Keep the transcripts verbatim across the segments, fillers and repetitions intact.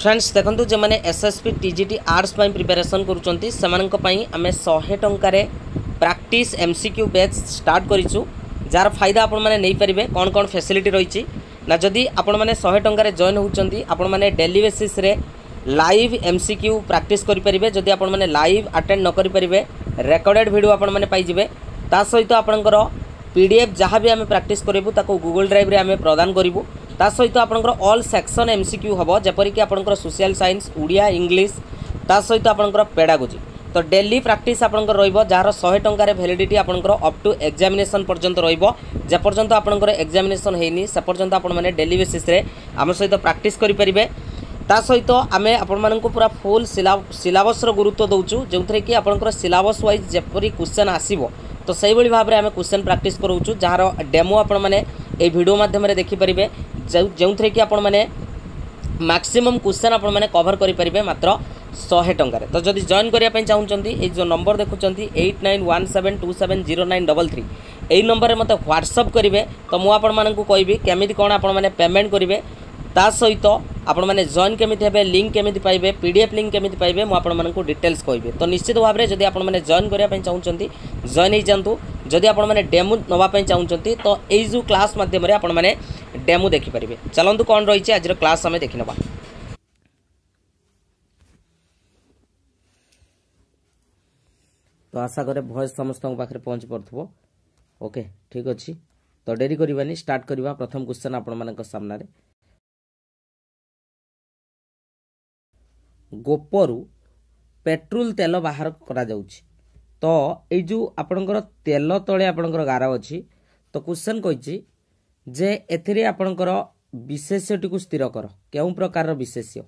Friends देखंतु जे माने एसएसपी टीजीटी आर्ट्स पाई प्रिपरेशन करूछंती सेमानक पाई आमे सौ टंकारे प्रैक्टिस एमसीक्यू बैच स्टार्ट करिछु जार फायदा आपण माने नै परिबे कोन कोन फैसिलिटी रहिछि ना जदी आपण माने सौ टंकारे जॉइन होउछंती आपण माने डेली बेसिस रे लाइव एमसीक्यू प्रैक्टिस करि परिबे जदी आपण माने लाइव अटेंड न करि परिबे रिकॉर्डेड वीडियो आपण माने पाई जिवे ता सहित आपणकर पीडीएफ जहां भी आमे प्रैक्टिस करिवु ताको गूगल ड्राइव रे आमे प्रदान करिवु ता सहित आपणकर ऑल सेक्शन एमसीक्यू हबो जेपरि कि आपणकर सोशल साइंस उड़िया इंग्लिश ता सहित आपणकर पेडागोजी तो डेली प्रैक्टिस आपणकर रहइबो जार सौ टंका रे वैलिडिटी आपणकर अप टू एग्जामिनेशन पर्यंत रहइबो जे पर्यंत आपणकर एग्जामिनेशन हेइनी से पर्यंत आपण माने डेली बेसिस रे आमे सहित प्रैक्टिस करि परिबे ता सहित आमे आपण माननकु पूरा फुल सिलेबस रो गुरुत्व दउचु जोंथरे कि आपणकर सिलेबस वाइज जेपरि क्वेश्चन आसीबो तो सही भली भाव रे आमे क्वेश्चन प्रैक्टिस करउचु जार डेमो आपण माने ए वीडियो माध्यम रे देखि परिबे जोंथरे कि आपण माने मैक्सिमम क्वेश्चन आपण माने कवर करि परिबे मात्र सौ टंका रे तो जदि जॉइन करिया पई चाहुचंती ए जो नंबर देखुचंती eight nine one seven two seven zero nine double three ए नंबर रे मते WhatsApp करिवे तो मु आपण माननकु कहबी केमिति कोन आपण माने पेमेंट करिवे ता सहित आपण माने जॉइन केमिति हेबे लिंक केमिति पाइबे पीडीएफ लिंक केमिति पाइबे मु आपण माननकु डिटेल्स कहबी तो निश्चित भाव रे जदि आपण माने जॉइन करिया पई चाहुचंती जॉइन हे जानतु जदि आपण माने डेमो नवा पई चाहुचंती तो ए जो क्लास माध्यम रे आपण माने डेमो देखि परिबे चलंतु कोन रहि छै आज रो क्लास हमें देखि नबा तो आशा करे वॉइस समस्त पाखे पहुँच पार्थव ओके ठीक अच्छे तो डेरी करवानी स्टार्ट करवा प्रथम क्वेश्चन आपण मान सामना गोपरू पेट्रोल तेल बाहर करा जाउछि तो ए जो आपणकर तेल तले आपणकर गार अछि तो क्वेश्चन कहि जे एथिरे आपणकर विशेष्यटी को स्थिर कर केउ प्रकार विशेष्य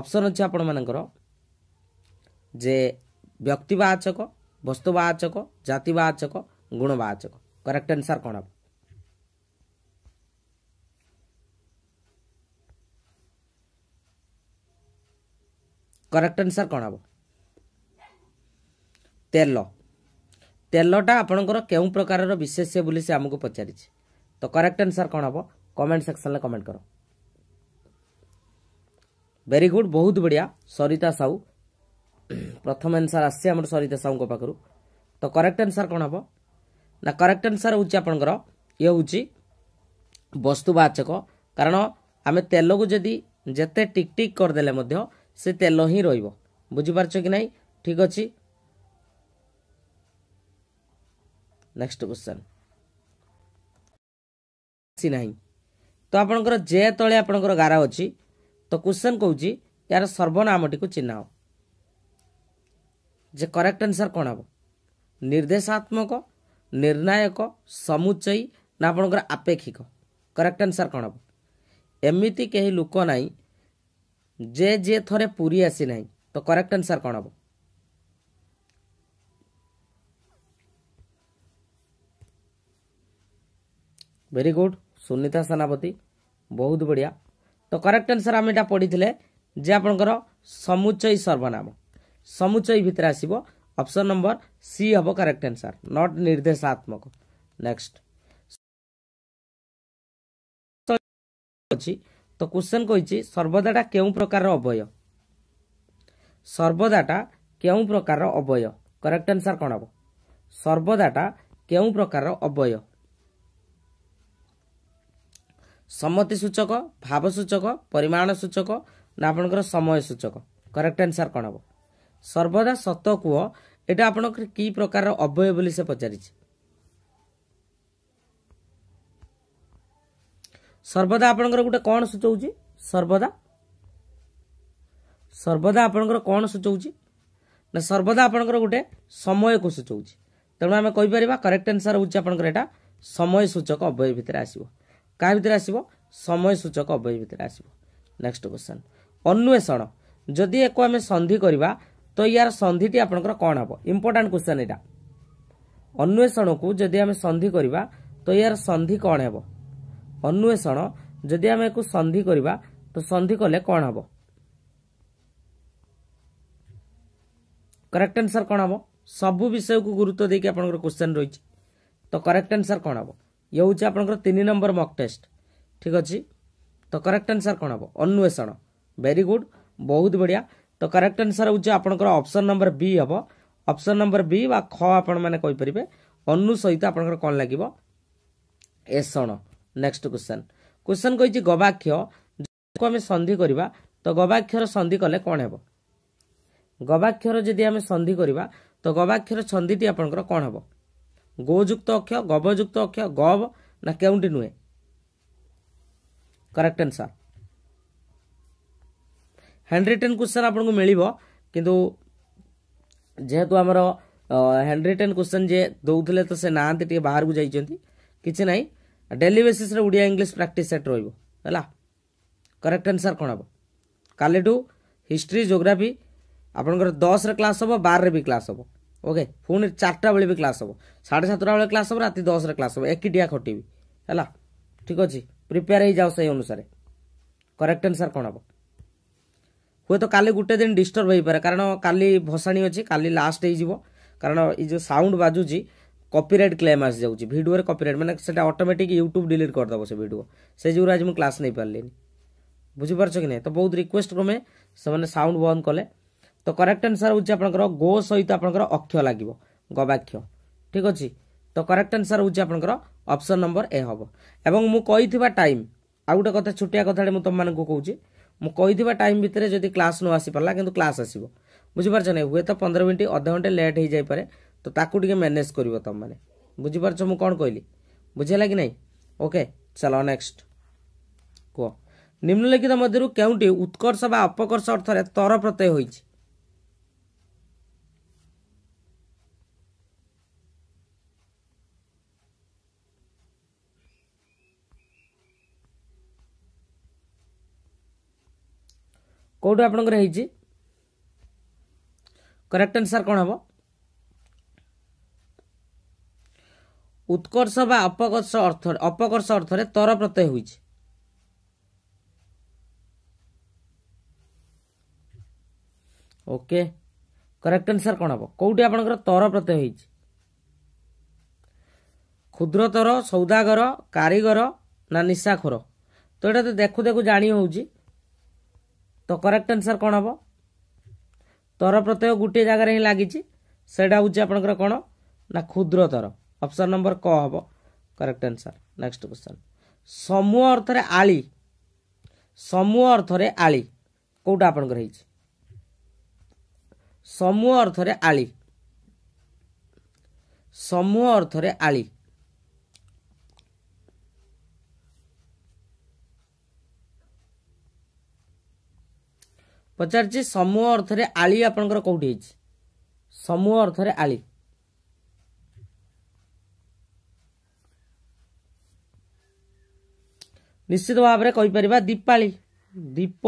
ऑप्शन अछि आपण मानकर जे व्यक्तिवाचक वस्तुवाचक जातिवाचक गुणवाचक करेक्ट आंसर कौन हम करेक्ट आंसर कौन हम तेल तेलटा आपणकर केउ प्रकार विशेष्य बोली से हमको पचारि तो करेक्ट आंसर कौन हम कमेंट सेक्शन में कमेंट करो वेरी गुड बहुत बढ़िया सरिता साहू प्रथम आंसर आसे हमर सरिता साहू पाखु तो करेक्ट आंसर कौन हम ना करेक्ट आंसर हूँ आपणकर ये हूँ वस्तुवाचक कारण आम तेल को जदि जेते टिक टिक करदेले से तेल ही रोइबो बुझिपारछ कि नहीं ठीक अच्छे नेक्स्ट क्वेश्चन सी नहीं तो आपणकर जे तले आपणकर गारा अछि तो क्वेश्चन कहउछि यार सर्वनामटी को चिन्ह जे करेक्ट आंसर कौन हम निर्देशात्मक निर्णायक समुच्चयी ना आपणकर आपेक्षिक करेक्ट आंसर कौन हम एमती कहीं लोक ना जे जे थरे पूरी आसी ना तो करेक्ट आंसर कौन हम वेरी गुड सुनीता सेनापति बहुत बढ़िया तो करेक्ट आंसर आम यहाँ पढ़ी जे आपणकर समुच्चयी सर्वनाम समुच्चय भितर आसीबो ऑप्शन नंबर सी हबो करेक्ट आंसर नॉट निर्देशात्मक नेक्स्ट तो क्वेश्चन कहि सर्वदाटा केउ प्रकार अवय सर्वदाटा केउ प्रकार अवय करेक्ट आंसर कोन हबो सर्वदाटा केउ प्रकार अवय सम्मति सूचक भाव सूचक परिमाण सूचक ना आपनकर समय सूचक करेक्ट आंसर कोन हबो सर्वदा सत कह यहाँ आप कि प्रकार अवय बोली से पचारि सर्वदा आपणकर गोटे कौन सूचौजी सर्वदा सर्वदा आपणकर कौन सूचौजी ना सर्वदा आपणकर गोटे समय को सूचौजी तेणु आम कहीपर करेक्ट आंसर हूँ आपणकर यहाँ समय सूचक अवय भितर आसो क्या भितर आसो समय सूचक अवय भितर आसो नेक्स्ट क्वेश्चन अन्वेषण जदि एक आम सन्धि करवा तो यार सन्धिटी आपणकर कौन हम इंपोर्टां क्वेश्चन यहाँ अन्वेषण को जदि आम सन्धि करवा तो यार सन्धि कौन हम अन्वेषण जदि आम एक सन्धि करवा तो सन्धि कले कौन हम करेक्ट आंसर कौन हम सबू विषय को गुरुत्व देके आपणकर क्वेश्चन रही तो करेक्ट आंसर कौन हम ये हूँ आपणकर तीन नंबर मॉक टेस्ट ठीक अच्छे तो करेक्ट आंसर कौन हम अन्वेषण वेरी गुड बहुत बढ़िया। तो करेक्ट आंसर होउछ आपनकर ऑप्शन नंबर बी हबो ऑप्शन नंबर बी वा ख आपन माने कहि परिबे अनु सहित आपनकर कोन लागिबो एसण। नेक्स्ट क्वेश्चन क्वेश्चन कहिछि गवाक्ष्य को हम संधि करबा तो गवाक्ष्यर संधि कले कोन हेबो गवाक्ष्यर जदि हम संधि करबा तो गवाक्ष्यर छंदीति आपनकर कोन हेबो गोयुक्त अक्ष गवयुक्त अक्ष गव ना केउंटी नुए। Correct answer handwritten question आपनको मिलिबो किंतु जेहेतु हमर हैंड रिटन क्वेश्चन जे दउथले तो से नांति टिके बाहर गु जाई चंती किछ नाही डेली बेसिस रे उडिया इंग्लिश प्रैक्टिस सेट रहइबो हला। करेक्ट आंसर कोन हबो काले टू हिस्ट्री ज्योग्राफी आपनकर दस रे क्लास हबो बारह रे भी क्लास हबो ओके फोन चारटा बेले भी क्लास हबो साढ़े सात बेले क्लास हबो राती दस रे क्लास हबो एकिटिया खटिबी हला ठीक अछि प्रिपेयर हे जाओ सही अनुसार। करेक्ट आंसर कोन हबो हुए तो काली गुटे दिन डिस्टर्ब होई पारे कारण काली भसाणी अछि काली लास्ट हे जीवो कारण ई जो साउंड बाजू जी कॉपीराइट क्लेम आस जाउ छी वीडियो रे कॉपीराइट माने सेटा ऑटोमेटिक YouTube डिलीट कर दबो से वीडियो से जुर आज म क्लास नै पारले बुझि परछ कि नै तो बहुत रिक्वेस्ट क्रमे से माने साउंड बंद कले। तो करेक्ट आंसर होउछ आपनकर गो सहित आपनकर अक्ष लागिबो गवाक्ष ठीक अछि। तो करेक्ट आंसर होउछ आपनकर ऑप्शन नंबर ए हबो एवं मु कहिथिबा टाइम आ गुटे कथा छुटिया कथाले मु तुम मानको कहउची मु कहिथिबा टाइम भितरे जदि क्लास न आसी परला किंतु क्लास आसीबो बुझि परछ नै हुए तो पंद्रह मिनिट आधा घंटे लेट हे जाय पारे तो ताकू टिके मैनेज करिवो तुम माने बुझि परछ मु कोन कहली बुझेला कि नै ओके चलो नेक्स्ट को निम्नलिखित मध्यरु केउटी उत्कर्ष बा अपकर्ष अर्थरे तर प्रत्यय होई छि कोड आपनकर हे छी। करेक्ट आंसर कोन हबो उत्कर्ष बा अपकर्ष अर्थ अपकर्ष अर्थ रे तर प्रत्यय होई छी। ओके करेक्ट आंसर कोन हबो कोडी आपनकर तर प्रत्यय होई छी खुद्रतर सौदागर कारीगर ना निशाखोर तो एटा तो देखु देखु जानी होउ छी। तो करेक्ट आंसर कोन हबो तर प्रत्यय गुटे जागा रे लागी छी सेडा उजे आपनकर कोन ना क्षुद्र तर ऑप्शन नंबर क हबो करेक्ट आंसर। नेक्स्ट क्वेश्चन समूह अर्थ रे आली समूह अर्थ रे आली कोडा आपनकर हे छी समूह अर्थ रे आली समूह अर्थ रे आली पचारछि समूह अर्थ रे आली आपनकर कोठी अछि समूह अर्थ रे आली निश्चित भाव रे कहि परिबा दीपाली दीप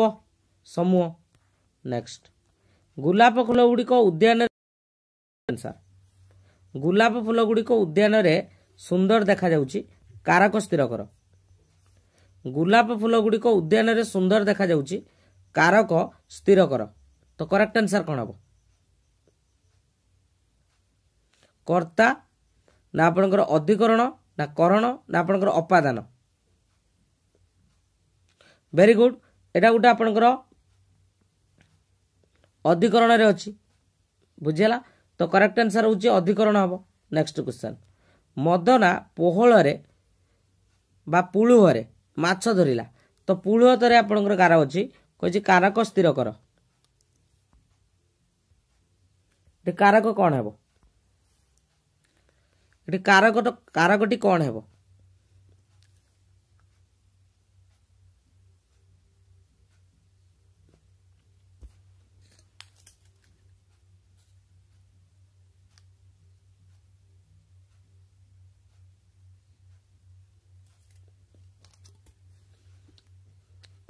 समूह। नेक्स्ट गुलाब फूल गुडी को उद्यान आंसर गुलाब फूल गुडी को उद्यान रे सुंदर देखा जाउछि कारक स्थिर कर गुलाब फूल गुडी को उद्यान रे सुंदर देखा जाउछि कारक स्थिर कर। तो करेक्ट आंसर कोन हबो कर्ता ना आपनकर अधिकरण ना करण ना आपनकर अपादान वेरी गुड एटा गुटा आपनकर अधिकरण रे अछि बुझेला। तो करेक्ट आंसर होछि अधिकरण हबो। नेक्स्ट क्वेश्चन मदना पोहळ रे बा पुळु रे माछ धरिला तो पुळु तरे आपनकर गारा अछि कोजी कारक स्थिर कर ए कारक कोन हेबो ए कारक तो कारकटी कोन हेबो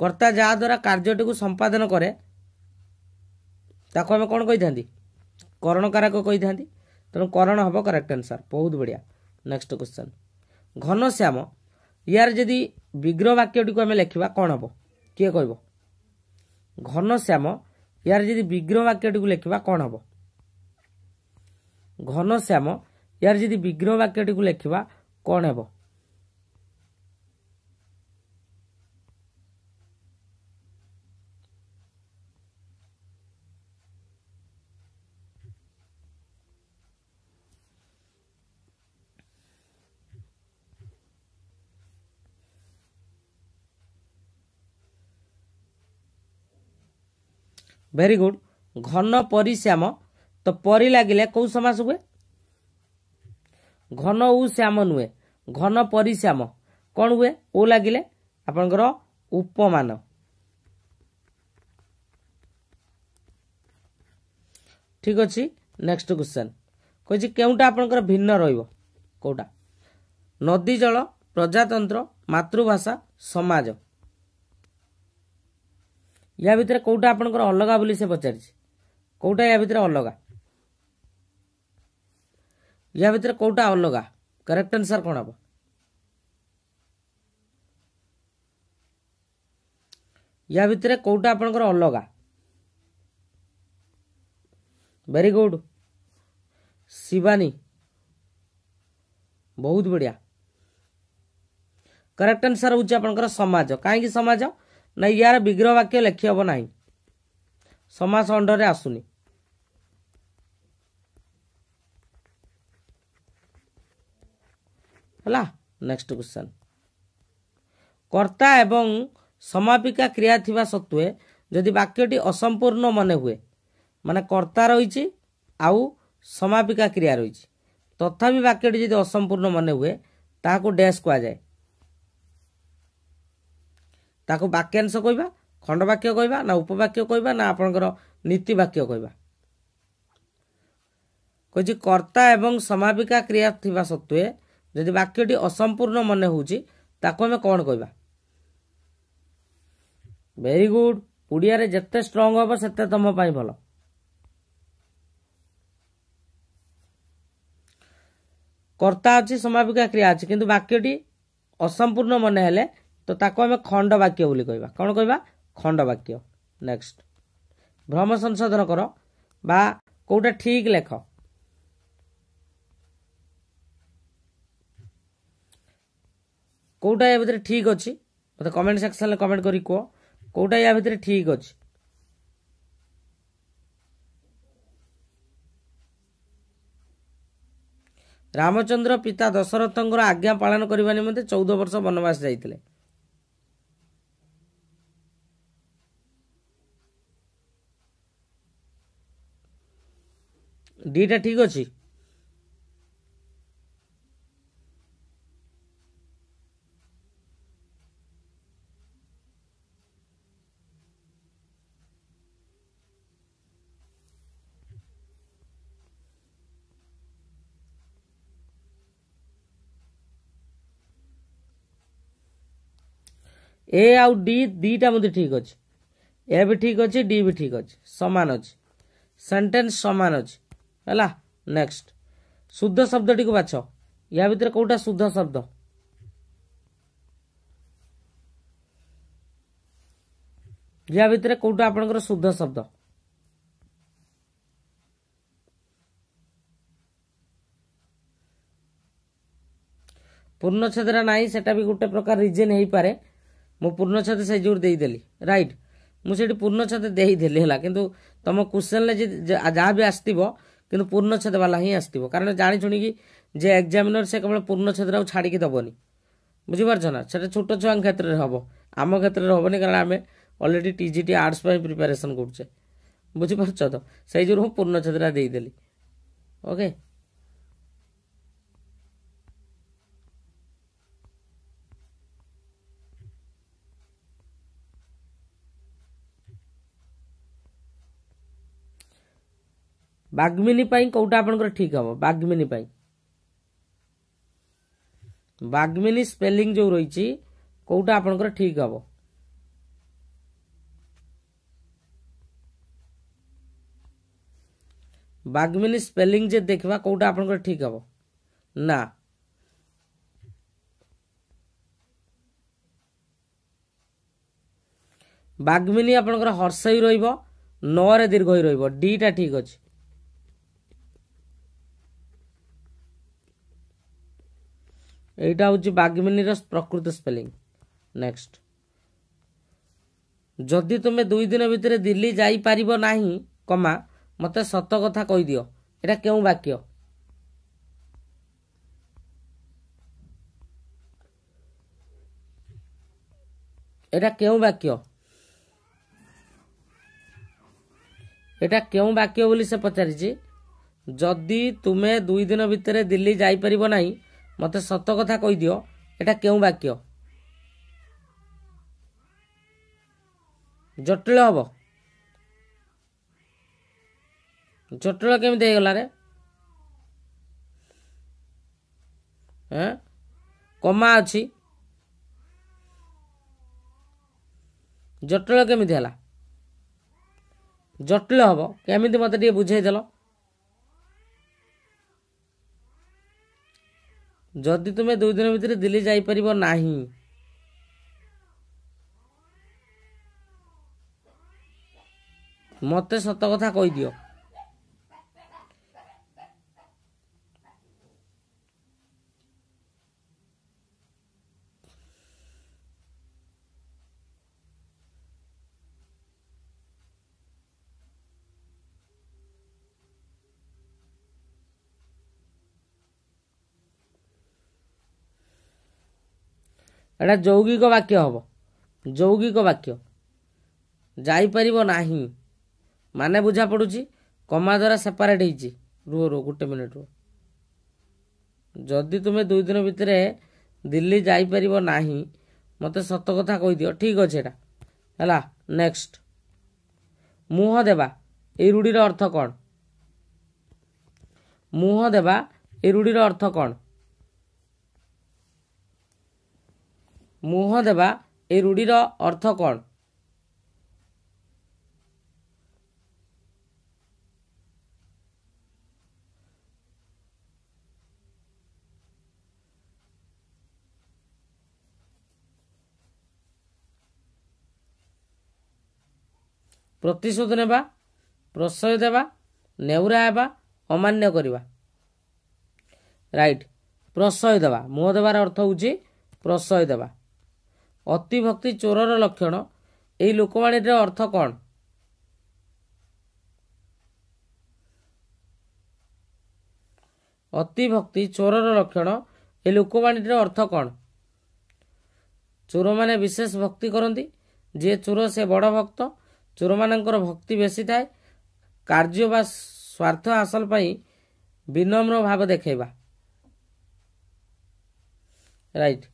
कर्ता जा द्वारा कार्यटी को संपादन करे ताको हम कोन कहि थांदी करण कारक कहि थांदी तनो करण हबो करेक्ट आंसर बहुत बढ़िया। नेक्स्ट क्वेश्चन घनश्याम यार यदि विग्रह वाक्यटी को हम लेखिबा कोन हबो के कहबो घनश्याम यार यदि विग्रह वाक्यटी को लेखिबा कोन हबो घनश्याम यार यदि विग्रह वाक्यटी को लेखिबा कोन हबो very good घन परिश्याम तो परी लागिले कौ समास हुए घन उ श्याम नुए घन परिश्याम कोन हुए ओ लागिले आपनकर उपमान ठीक अछि नेक्स्ट क्वेश्चन कोछि केउटा आपनकर भिन्न रहइबो कोटा नदी जल प्रजातंत्र मातृभाषा समाज या भीतर कोटा आपनकर अलगा बोली से पचारि कोटा या भीतर अलगा या भीतर कोटा अलगा करेक्ट आंसर कोन अब या भीतर कोटा आपनकर अलगा वेरी गुड शिवानी बहुत बढ़िया करेक्ट आंसर होउछ आपनकर समाज काहे की समाज ना यार विग्रह वाक्य लेखि होबो नाही समास अंडर रे आसुनी हला नेक्स्ट क्वेश्चन कर्ता एवं समापिका क्रिया थिवा सत्वे जदि वाक्यटी असंपूर्ण माने हुए माने कर्ता रहिछि आउ समापिका क्रिया रहिछि तथापि वाक्यटी जदि असंपूर्ण माने हुए ताको डैश को आ जाय ताको वाक्यांश कहबा खंड वाक्य कहबा ना उपवाक्य कहबा ना आपनकर नीति वाक्य कहबा कोछि कर्ता एवं समापिका क्रिया थिवा सत्वे जदि वाक्यटी असंपूर्ण माने होछि ताको हम कोन कहबा वेरी गुड पुडिया रे जत्ते स्ट्रांग होबो सेते तम पाई भलो कर्ता अछि समापिका क्रिया अछि किंतु वाक्यटी असंपूर्ण माने हेले तो ताको हम खंड वाक्य बोली कहबा कोन कहबा खंड वाक्य नेक्स्ट भ्रम संशोधन करो बा कोटा ठीक लेख कोटा या भीतर ठीक अछि मते कमेंट सेक्शन ले कमेंट करी को कोटा या भीतर ठीक अछि रामचंद्र पिता दशरथंकर आज्ञा पालन करबा निमित्त चौदह वर्ष वनवास जाइतिले डीटा ठीक अछि ए आउ डी डीटा मते ठीक अछि ए भी ठीक अछि डी भी ठीक अछि समान अछि सेंटेंस समान अछि हला नेक्स्ट शुद्ध शब्द टी को बाछो या भीतर कोटा शुद्ध शब्द या भीतर कोटा आपनकर शुद्ध शब्द पूर्ण छेदरा नाही सेटा भी गुटे प्रकार रीजन हेई पारे मो पूर्ण छेद से जोर देई देली राइट मु सेठी पूर्ण छेद देई देली हला किंतु तम क्वेश्चन ले जा भी आस्तिबो किंतु पूर्ण छेद वाला ही आस्तिबो कारण जानि छुनी कि जे एग्जामिनर से केवल पूर्ण छेद राव छाडी के दबोनी बुझि परछना सेटा छोटो छुआं क्षेत्र रे हबो आम क्षेत्र रे हबोनी कारण आमे ऑलरेडी टीजीटी आर्ट्स पर प्रिपरेशन करछे बुझि परछ तो सही जुर हम पूर्ण छेद रा देई देली ओके बाग्मिनी पाई कोटा आपनकर ठीक हबो बाग्मिनी पाई बाग्मिनी स्पेलिंग जो रहिछि कोटा आपनकर ठीक हबो बाग्मिनी स्पेलिंग जे देखबा कोटा आपनकर ठीक हबो ना बाग्मिनी आपनकर हर्षई रहइबो न रे दीर्घ ही रहइबो डी टा ठीक अछि एटा होची बाग्मिनी रा प्रकृत स्पेलिंग नेक्स्ट जदि तुमे दुई दिन भीतर दिल्ली जाई पारिबो नाही कमा मते सत कथा कहि दियो एटा केउ वाक्य एटा केउ वाक्य एटा क्यों वाक्य बोली से पचारिछि जदि तुमे दुई दिन भितरे दिल्ली जाई परिबो नाही मते सत कथा कहि दियो एटा क्यों वाक्य जटिल हबो जटिल केमि दे गला रे ह कमा अछि जटिल केमि देला जटिल हबो केमि मते टिए बुझाई देलो जदि तुमे दुई दिन भितर दिल्ली जाई परिबो नाही मते सत कथा कहि दियो एडा यौगिक वाक्य हबो यौगिक वाक्य जाई परिबो नाही माने बुझा पडुची कमा द्वारा सेपरेट हिची रुह रुह गुटे मिनिट रुह जदि तुमे दुई दिन भितर दिल्ली जाई परिबो नाही मते सत कथा कहि दियो ठीक अछि एटा हला नेक्स्ट मुह देबा ए रूढी रो अर्थ कोन मुह देबा ए रूढी रो अर्थ कोन मुह देबा ए रूढी रो अर्थ कोन प्रतिशोध नेबा प्रश्रय देबा नेउरा हेबा अमान्य करिबा राइट प्रश्रय देबा मुह देबार अर्थ होउची प्रश्रय देबा अति भक्ति चोरर लक्षण एई लोकवाणी रे अर्थ कोन अति भक्ति चोरर लक्षण एई लोकवाणी रे अर्थ कोन चोर माने विशेष भक्ति करंती जे चोर से बड़ भक्त चोर मानंकर भक्ति बेसी थाए कार्य बा स्वार्थ हासिल पई विनम्र भाव देखाइबा right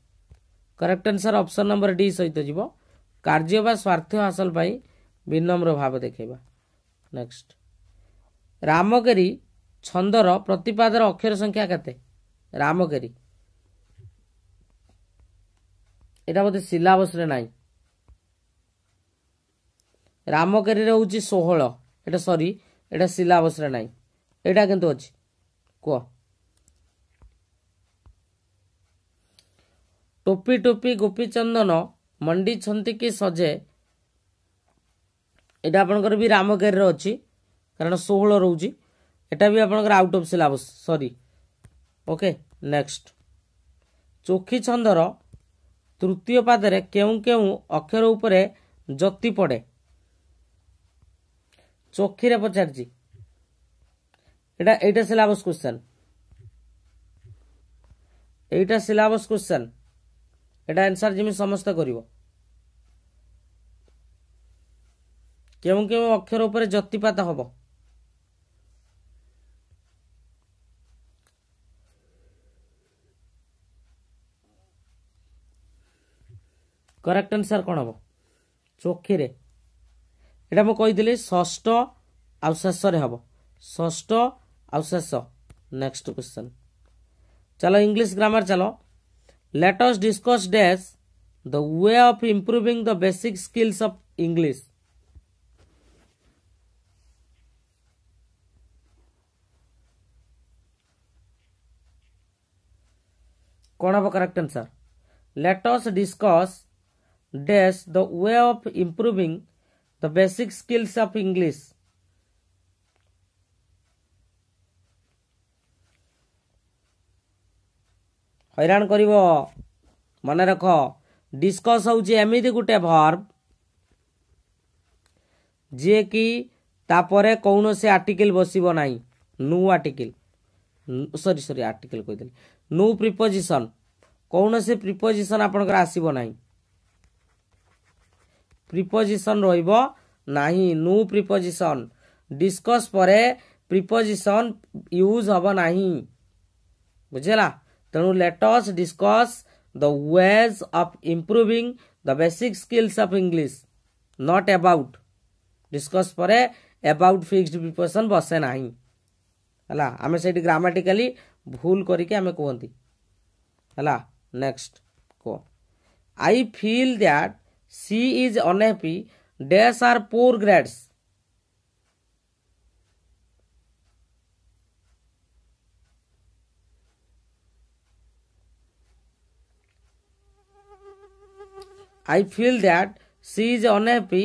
correct answer option number D सहित जीवो कार्य बा स्वार्थ हासिल पई विनम्र भाव देखेबा नेक्स्ट रामकेरी छंदर प्रतिपादर अक्षर संख्या केते रामकेरी एटा बोते सिलेबस रे नाही रामकेरी रे होची सोलह एटा सॉरी एटा सिलेबस रे नाही एटा किंतु अछि को टोपी टोपी गोपी चंदन मंडी छंती की सजे एटा आपनकर भी रामकेर रो अछि कारण सोलह रहउची एटा भी आपनकर out of syllabus sorry okay next चोखी छंदर तृतीय पादरे केउ केउ अक्षर ऊपर जति पड़े चोखी रे पचारजी एटा एटा सिलेबस क्वेश्चन एटा सिलेबस क्वेश्चन एटा आंसर जिमे समस्त करिवो केउ केउ अक्षर ऊपर जतिपात हबो करेक्ट आंसर कोन हबो चोखी रे एटा म कहि दिले षष्ठ आउ शेष रे हबो षष्ठ आउ शेष नेक्स्ट क्वेश्चन चलो इंग्लिश ग्रामर चलो Let us discuss dash the way of improving the basic skills of English. What is the correct answer? Let us discuss dash the way of improving the basic skills of English. हैरान करिवो माने रखो discuss होउ जे एमिदि गुटे verb जे की तापरे कोनो से article बसिबो नाही no article sorry sorry article कहि देली नो प्रीपोजिशन कोनो से प्रीपोजिशन आपनकर आसीबो नाही प्रीपोजिशन रहइबो नाही नो प्रीपोजिशन डिस्कस परे प्रिपोजिशन यूज हम ना बुझेला। तेणु let's discuss the ways of improving the basic skills of English not about. Discuss परे अबाउट फिक्स्ड प्रिपोजिशन बसे ना है आम से ग्रामाटिकली भूल करके आम कहती है। नेक्स्ट को I feel that she is unhappy dash are poor grades. I feel that she is unhappy.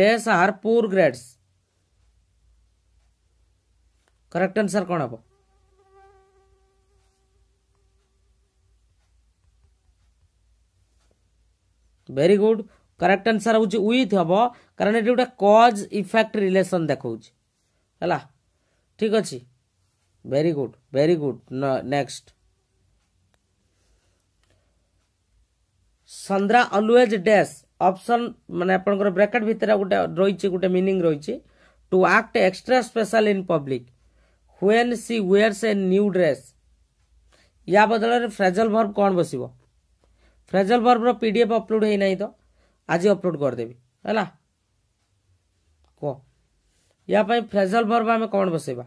Dash are poor grades. Correct answer कौन है? Very good. Correct answer हो जी उही था बो कारण ये उटा cause effect relation देखो जी है ला ठीक अच्छी। Very good. Very good. Next. Sandra always dash option माने आपनकर ब्रैकेट भितर गुटे रहिछि गुटे मीनिंग रहिछि to act extra special in public when she wears a new dress. या बदल रे फ्रेजल वर्ब कोन बसिबो? फ्रेजल वर्ब रो पीडीएफ अपलोड हे नै तो आज अपलोड कर देबी हला को या पई फ्रेजल वर्ब हम कोन बसेबा?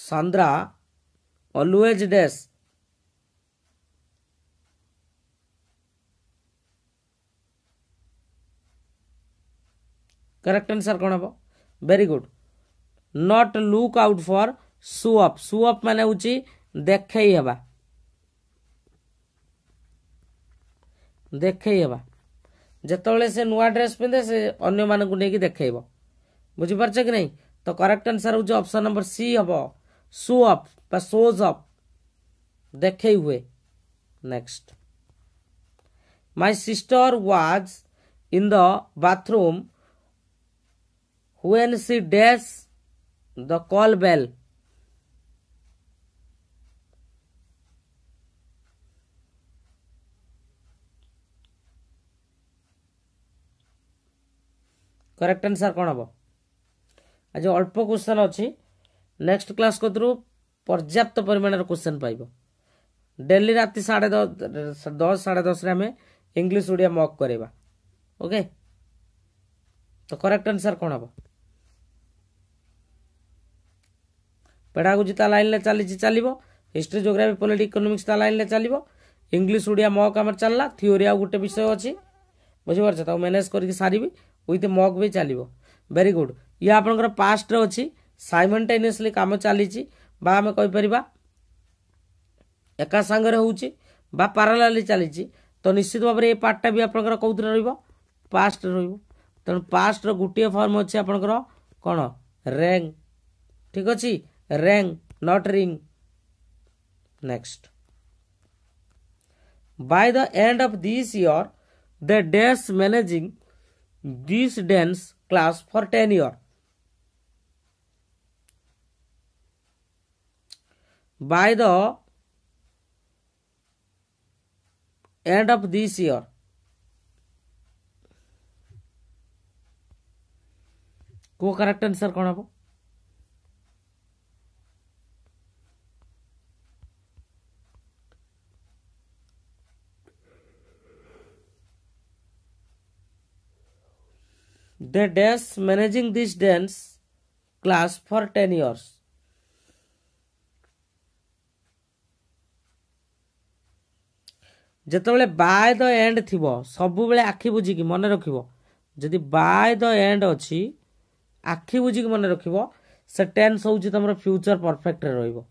Sandra always dash correct answer कौन हम? Very good. Not look out for show up. Show up माने उची देखे हवा देखे हवा जतबले से नुआ ड्रेस पिंधे से अन्य मान को लेकिन देखब बुझीपार्च कि नहीं। तो करेक्ट आंसर हो ऑप्शन नंबर सी हम शो अप बा शोज अप देखे हुए। Next my sister was in the bathroom When she dash the call bell. Correct answer कौन हम? आज अल्प क्वेश्चन अच्छी नेक्स्ट क्लास को थ्रू पर्याप्त परिमाण क्वेश्चन पाइब। डेली राति साढ़े दस दस साढ़े दस आम इंग्लीश ओडिया मॉक करवा ओके। तो करेक्ट आंसर कौन हम? पेडागोजी ता लाइन ले चली चलो हिस्ट्री जोग्राफी पॉलिटिक्स इकोनॉमिक्स ता लाइन ले चलो इंग्लिश ओडिया मॉक आम चलला थीओरी आ गोटे विषय अच्छी बुझीपार्च मैनेज करके सारी विथ मॉक भी चलो। Very good. ये आपंकर पास्ट अच्छी साइमल्टेनियसली काम चली आम कहीपर एका सांगे हो पारालाली चली। तो निश्चित भाव में ये पार्टा भी आपंकर कौन रास्ट र तेणु पास्ट गोटे फर्म अच्छे आपंकर कौन? रैंक ठीक अच्छी rank not ring. Next by the end of this year the dash managing this dance class for ten year. By the end of this year को करेक्ट आंसर कौन हम? The dash managing this dance class for ten years. जतबले by the end थिबो सबु बेले आखि बुझी कि मन रखिबो जदि बाय द एंड अछि आखि बुझिक मन रखिबो से टेंस होउची तुमर फ्यूचर परफेक्ट रहइबो।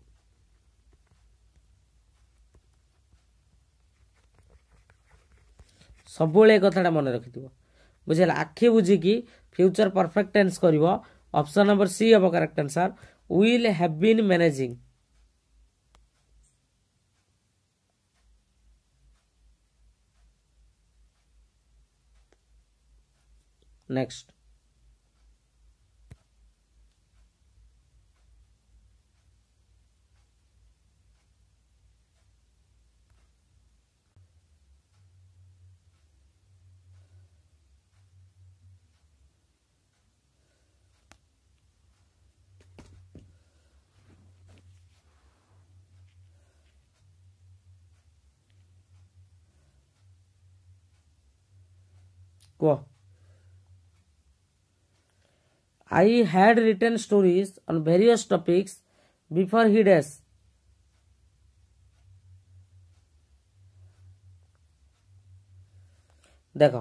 सबुले कथाटा मन रखिदिबो बुझला आखि बुझिक फ्यूचर परफेक्ट टेंस करिवो। ऑप्शन नंबर सी अब correct answer will have been managing. Next Go. I had written stories on various topics before he dies. देख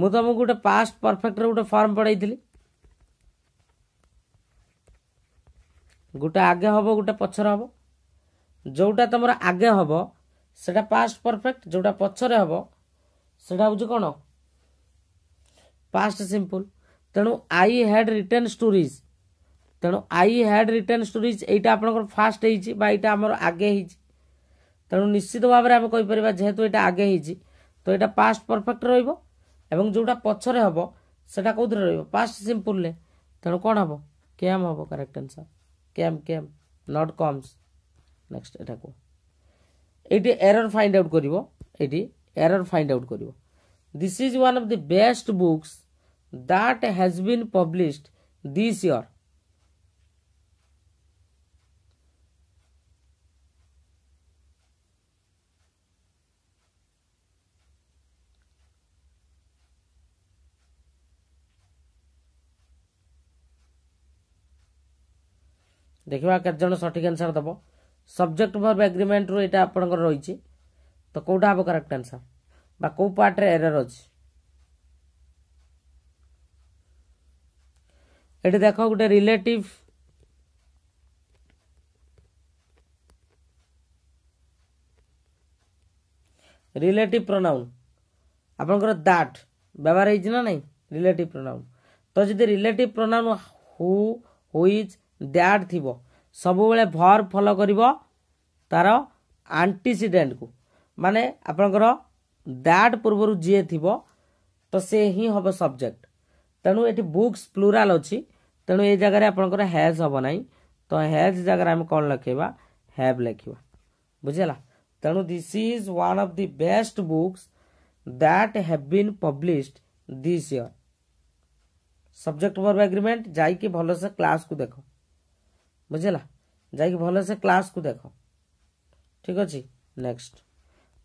मु तुमको गोटे पास्ट परफेक्ट रे गोटे फॉर्म पढाइथिली गोटे आगे हबो गोटे पछर हबो जोटा तमरा आगे हबो सेटा पास्ट परफेक्ट जोटा पछरे हबो सेटा बुझ कोन पास्ट सिंपल तेनु आई हैड रिटन स्टोरीज तेनु आई हैड रिटन स्टोरीज एटा आपनकर फास्ट हेइची बा एटा हमर आगे हेइची तेनु निश्चित भाव रे हम कहि परबा जेहेतु एटा आगे हेइची तो एटा पास्ट परफेक्ट रहइबो एवं जोटा पछरे हबो सेटा कोदरे रहइबो पास्ट सिंपल ले तण कोन हबो केम हबो correct answer came came not comes next एटा को एटी एरर फाइंड आउट करिवो एटी एरर फाइंड आउट करिवो this is one of the best books that has been published this year देखिबा कत जण सटिक आंसर दबो सब्जेक्ट वर्ब एग्रीमेंट रो एटा आपन कर रहिछि तो कोडा हबो करेक्ट आंसर बा को पार्ट रे एरर अछि एटा देखो गुटे रिलेटिव रिलेटिव प्रोनाउन आपन कर दैट व्यवहार हेछि ना नै रिलेटिव प्रोनाउन तो जदि relative pronoun who which that थिबो सब बेले भर फॉलो करिवो तारो एंटीसीडेंट को माने आपनकर दैट पूर्वरु जे थिबो तो से ही हबो सब्जेक्ट तनु एठी बुक्स प्लुरल अछि तनु ए जगह रे आपनकर हैज हबो नै तो हैज जगह रे हम कोन लखेबा हैव लखिबा बुझेला तनु this is one of the best books that have been published this year subject verb agreement जाई के भलो से क्लास को देखो बुझेला जाई भलो से क्लास को देखो ठीक अछि नेक्स्ट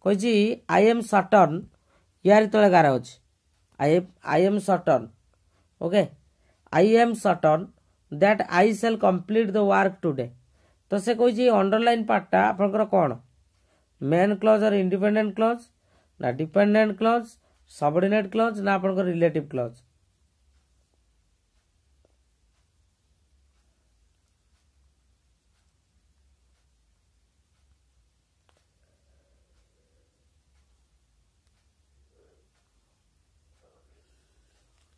कोइ जी आई एम सटर्न यार तले गारा अछि I I am certain okay I am certain that I shall complete the work today तो से कोइ जी अंडरलाइन पार्टटा आपनकर कोन मेन क्लॉज और इंडिपेंडेंट क्लॉज ना डिपेंडेंट क्लॉज सबऑर्डिनेट क्लॉज ना आपनकर रिलेटिव क्लॉज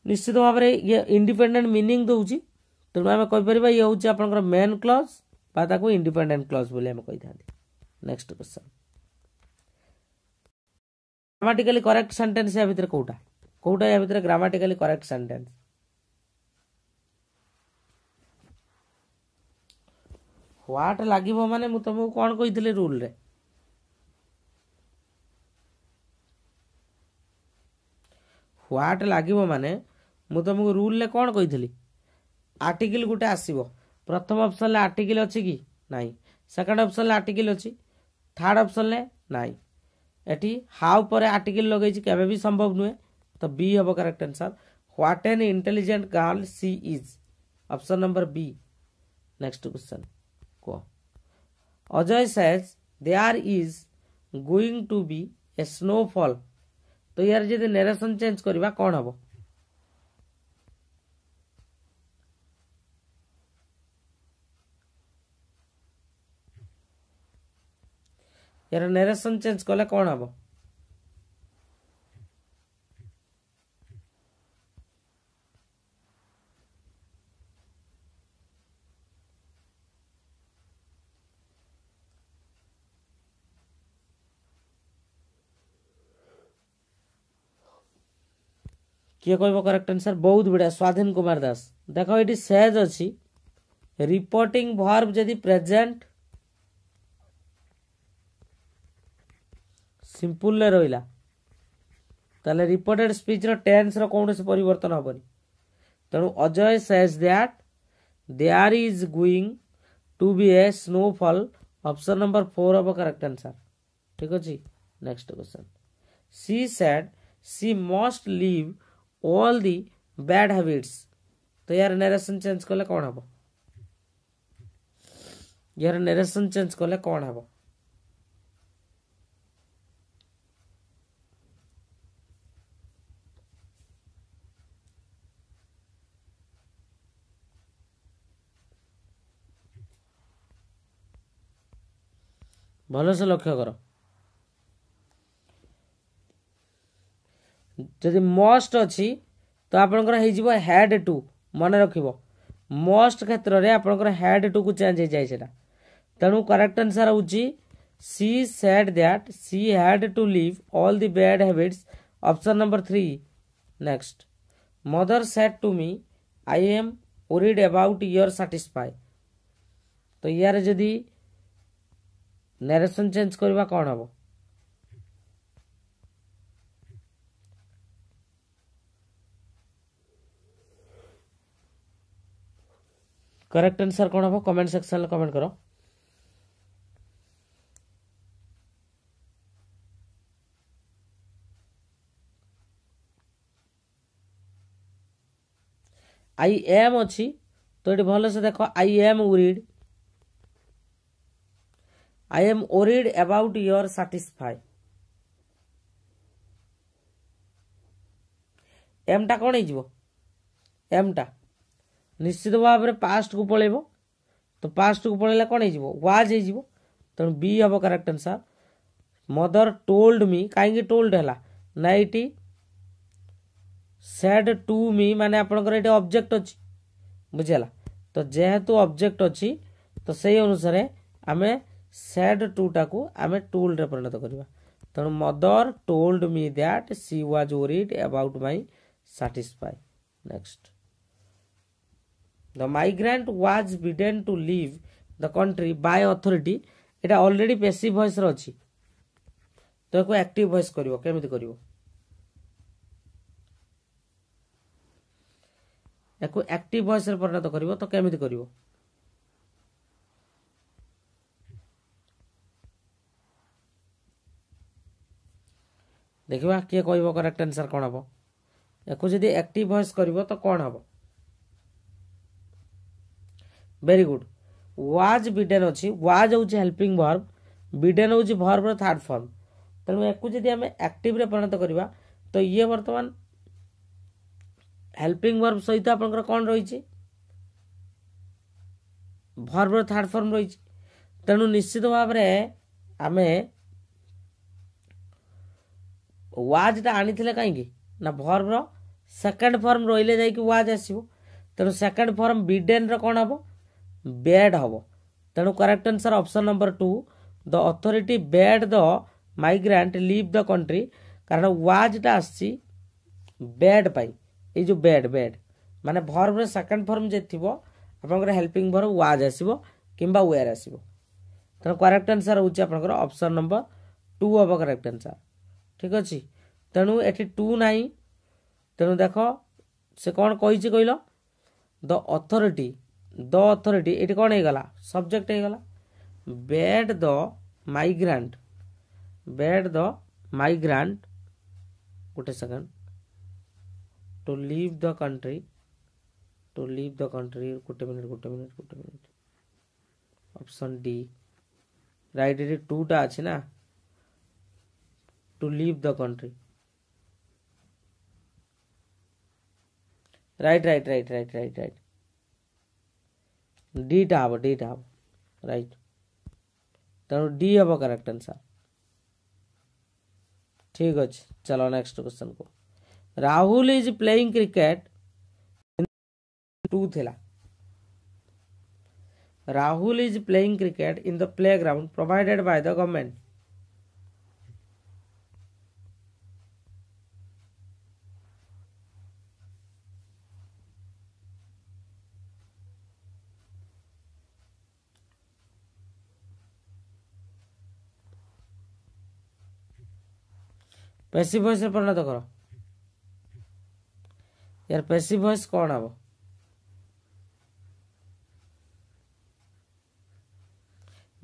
निश्चित भाव में ये इंडिपेंडेंट मीनिंग दूसरी तेणु आम कहीपर ये हूँ आपंकर मेन क्लॉज बा इंडिपेंडेंट क्लॉज बोले आम कही था next question grammatically correct sentence या भितर कोटा कोटा या भितर ग्रामाटिकली करेक्ट सेंटेंस व्हाट लागिबो माने मु तुमको कोन कहितले रूल रे व्हाट लागिबो माने मु तुमको रूल ले कोन कहितली आर्टिकल गुटे आसीबो प्रथम ऑप्शन ले आर्टिकल अछि कि नाही सेकंड ऑप्शन ले आर्टिकल अछि थर्ड ऑप्शन ले नाही एठी हाउ परे आर्टिकल लगै छि केबे भी संभव नुए तो बी हबो correct answer what an intelligent girl she is option number B next question को Ajay says there is going to be a snowfall तो यार जदि नरेशन चेंज करबा कोन हबो यार नरेशन चेंज करले कोन हबो किए कहबो करेक्ट आंसर बहुत बढ़िया स्वाधीन कुमार दास देखो एटी सेज अछि रिपोर्टिंग वर्ब जदि प्रेजेंट सिंपल ले रोइला तले रिपोर्टेड स्पीच रो टेंस रो कोनसे परिवर्तन होबनी तणु Ajay says that there is going to be a snowfall option number four हबो करेक्ट आंसर ठीक अछि next question she said she must leave all the bad habits. तो यार narration change कोले कौन है बो? यार narration change कोले कौन है बो? भलो से लक्ष्य करो. जदि मस्ट अछि तो आपनकर हे जिवो हैड टू मन रखिबो मस्ट क्षेत्र रे आपनकर हैड टू को चेंज हे जाय सेटा तणु करेक्ट आंसर होउची she said that she had to leave all the bad habits option number three. Next mother said to me I am worried about your satisfy. तो यार जदि नरेशन चेंज करबा कोन हबो करेक्ट आंसर कोन हबो comment section में comment करो. I am अछि तो एडी भलो से देखो I am worried I am worried about your satisfy. M टा कौन है जीवो? M टा निश्चित भाव में past को पढ़े वो, तो past को पढ़े ला कौन है जीवो? Was है जीवो, तो B हवो correct answer. Mother told me काइंगे told है ला, nighty said to me मैंने अपनों को रेटे object अच्छी, बुझे ला, तो जह तो object अच्छी, तो सही अनुसार है, हमें said to टाकू आमे told रे परिणत करिबा तनु mother told me that she was worried about my satisfy. Next the migrant was bidden to leave the country by authority. एटा ऑलरेडी पैसिव वॉइस रे अछि तो एको एक्टिव वॉइस करिवो केमिति करिवो एको एक्टिव वॉइस रे परिणत करिवो तो केमिति करिवो देखिबा के कहबो करेक्ट आंसर कोन हबो एको जदी एक्टिव वॉइस करबो तो कोन हबो. वेरी गुड वाज बिडेन अछि वाज होछि हेल्पिंग वर्ब बिडेन होछि वर्ब रो थर्ड फॉर्म तनु एको जदी हम एक्टिव रे परिणत करबा तो ये वर्तमान हेल्पिंग वर्ब सहित आपनकर कोन रहिछि वर्ब रो थर्ड फॉर्म रहिछि तनु निश्चित भाव रे हमें वाज टा आनिथिले काईगे ना वर्ब रो सेकंड फॉर्म रोइले जाई कि वाज आसीबो तनो सेकंड फॉर्म बिडेन रो कोन हबो बेड हबो तनो correct answer option number two the authority bade the migrant leave the country कारण वाज टा आसी बेड पाई ए जो बेड बेड माने वर्ब रो सेकंड फॉर्म जे थिबो आपनकर हेल्पिंग वर्ब वाज आसीबो किबा वेयर आसीबो तनो करेक्ट आंसर होउची आपनकर ऑप्शन नंबर two हबो करेक्ट आंसर. ठीक अछि तनु एठी two नाही तनु देखो से कोन कहि छि कहिलो द अथॉरिटी द अथॉरिटी एठी कोन हे गला सब्जेक्ट हे गला bade the migrant bade the migrant गुटे second to leave the country to leave the country गुटे मिनिट गुटे मिनिट गुटे मिनिट ऑप्शन डी राइट एठी two टा अछि ना to leave the country right right right right right right d tab d tab right तनो d हबो correct answer. ठीक अछि चलो नेक्स्ट क्वेश्चन को Rahul is playing cricket two थेला Rahul is playing cricket in the playground provided by the government. Passive voice रे परिणत करो यार पैसिव वॉइस कोन आबो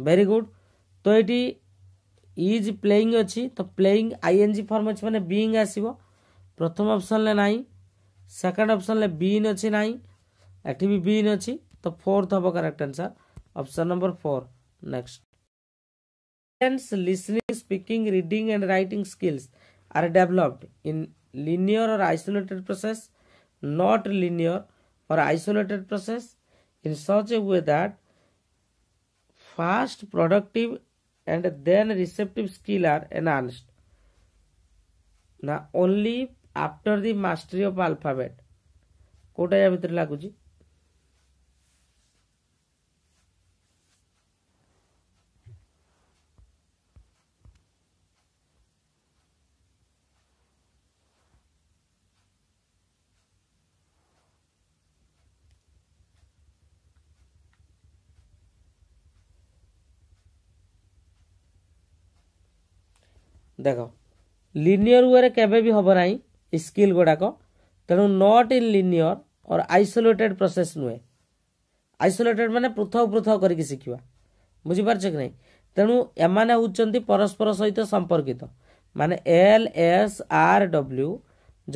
वेरी गुड तो एटी इज प्लेइंग अछि तो प्लेइंग आईएनजी फॉर्म अछि माने बीइंग आसीबो प्रथम ऑप्शन ले नाही सेकंड ऑप्शन ले बी इन अछि नाही एक्टिव बी इन अछि तो फोर्थ हबो correct answer option number four. Next friends listening speaking reading and writing skills are developed in linear or isolated process, not linear or isolated process in such a way that fast productive and then receptive skill are enhanced. Now only after the mastery of alphabet. कोटा या भीतर लागूजी देखो linear वे केबे भी hub ना skill गुड़ाक तेणु not in linear or isolated process नुहे आइसोलेटेड माने पृथक पृथक करके शिखा बुझीपारछ कि नहीं तेणु एमाने होउचंती परस्पर सहित संपर्कित माने एल एस आर डब्ल्यू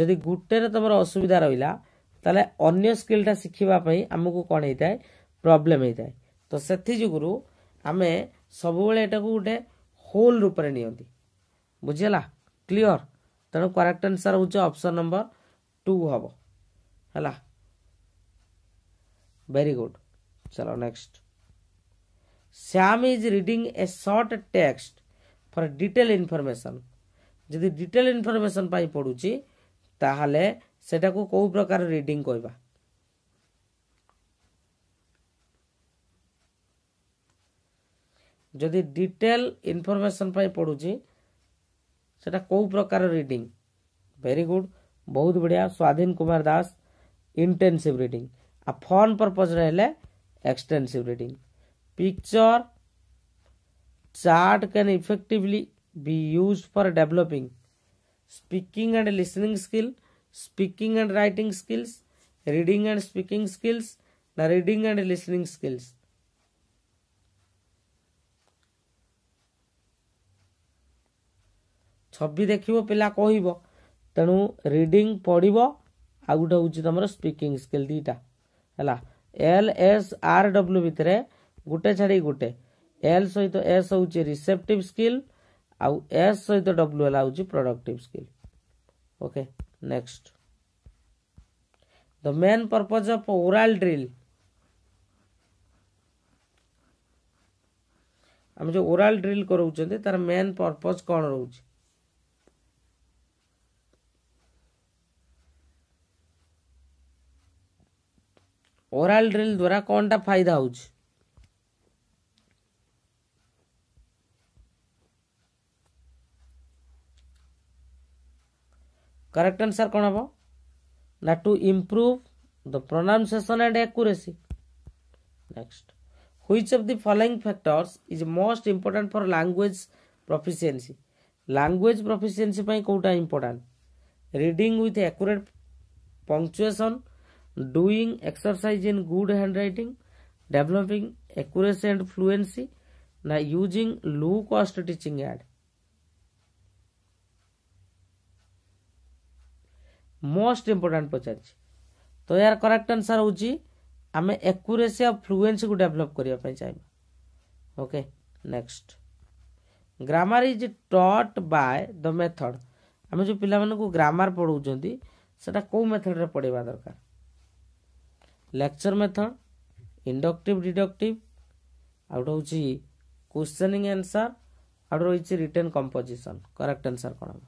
जदि गुटे तुम असुविधा रहा ताले अन्य स्किलटा शिखापी आमको कौन होता है प्रोब्लेम होता है तो से जुगुरु आम सब गोटे होल रूप से नि बुझेला क्लियर तेणु करेक्ट आंसर हूँ ऑप्शन नंबर टू हम है वेरी गुड। चलो next Shyam is reading a short text for detail information जदि डिटेल इनफॉरमेशन पाई पड़ुची ताहले सेटा को कोई प्रकार रीडिंग कहबा जदि डिटेल इनफॉरमेशन पाई पड़ुची सेटा को प्रकार रीडिंग वेरी गुड बहुत बढ़िया स्वाधीन कुमार दास इंटेंसिव रीडिंग आ फन पर्पज रे extensive reading picture chart can effectively be use for developing speaking and listening skill speaking and writing skills reading and speaking skills ना reading and listening skills छवि देखिबो पिला कहिबो तेणु रीडिंग पढ़िबो आ गुटे होउची तमर स्पीकिंग स्किल दीटा हला एल एस आर डब्ल्यू भितरे गुटे छाड़ी गुटे एल सहित एस होउची रिसेप्टिव स्किल आ एस सहित डब्ल्यू हला होउची productive skill. Okay next the main purpose of oral drill हम जो ओरल ड्रिल करउचंते तार मेन पर्पज कोन रहउची ओरल ड्रिल द्वारा कौन टा फायदा हो करेक्ट आंसर कौन हम ना to improve the pronunciation and accuracy. Next which of the following factors is most important for language proficiency language proficiency पर कोटा important reading with accurate punctuation doing exercise in good handwriting developing accuracy and fluency now using low cost teaching aid most important पचार तो यार correct answer हो आम accuracy और fluency को develop करने चाहिए। Okay next grammar is taught by the method आम जो पिला मानकु ग्रामर पढ़ाऊँ सेटा को मेथड रे पढ़ेबा दरकार लेक्चर मेथड इंडक्टिव डिडक्टिव आउट हो क्वेश्चनिंग आंसर आउट रही रिटर्न कंपोजिशन करेक्ट आंसर कौन हम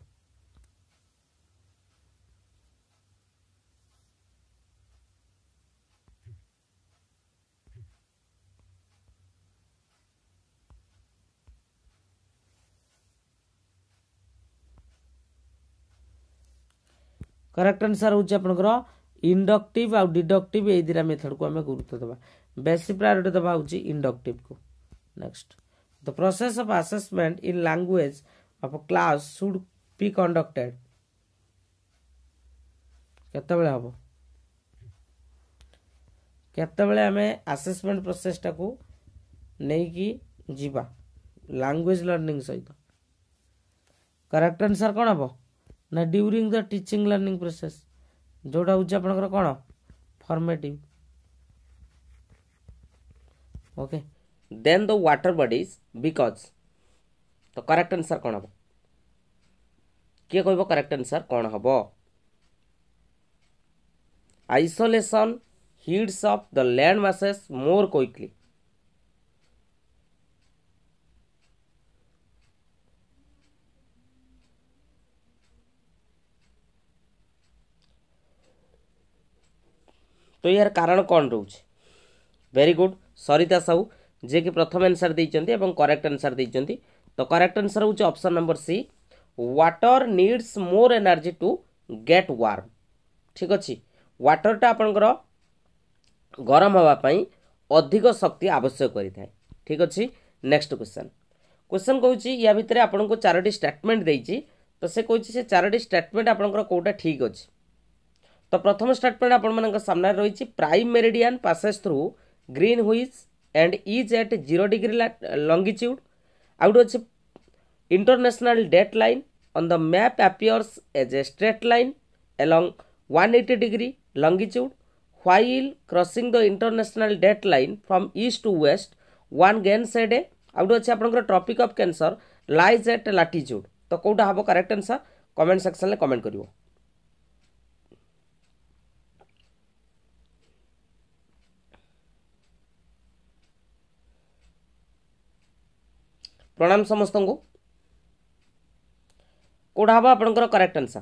करेक्ट आंसर हो आप इंडक्टिव आउ डिडक्टिव ए दिरा मेथड को हमें गुरुत्व दबा बेसी प्रायोरिटी दबा होची इंडक्टिव को। Next the process of assessment in language of a class should be conducted केते बेले हबो केते बेले हमें असेसमेंट प्रोसेस टा को नहीं की जीवा लैंग्वेज लर्निंग सहित करेक्ट आंसर कोन हबो ना during the teaching learning process जोड़ा उज्जापन कौन formative okay then the water bodies because तो करेक्ट आंसर कौन हम किए कह करेक्ट आंसर कौन हम isolation heats of the land masses more quickly तो यार कारण कौन रोच वेरी गुड सरिता साहू जे कि प्रथम आंसर देइचंती एवं करेक्ट आंसर देइचंती तो करेक्ट आंसर होच option number C water needs more energy to get warm ठीक अछि वाटर टा आपनकर गरम हवा पई अधिक शक्ति आवश्यक करि थाए ठीक अछि नेक्स्ट क्वेश्चन क्वेश्चन कहउची या भितरे आपनको चारटी स्टेटमेंट देइची तो से कहउची से चारटी स्टेटमेंट आपनकर कोटा ठीक अछि तो प्रथम स्टेटमेंट आपण मानक सामने रही prime meridian passes through Greenwich and is at zero degree longitude आउट अच्छे international date line on the map appears as a straight line along one eighty degree longitude while crossing the international date line from east to west one gains a day आउट अच्छे आपंकर tropic of cancer lies at latitude तो कोटा हम correct answer comment section में comment कर प्रणाम समस्त को कोड़ा हम आपनकर करेक्ट आंसर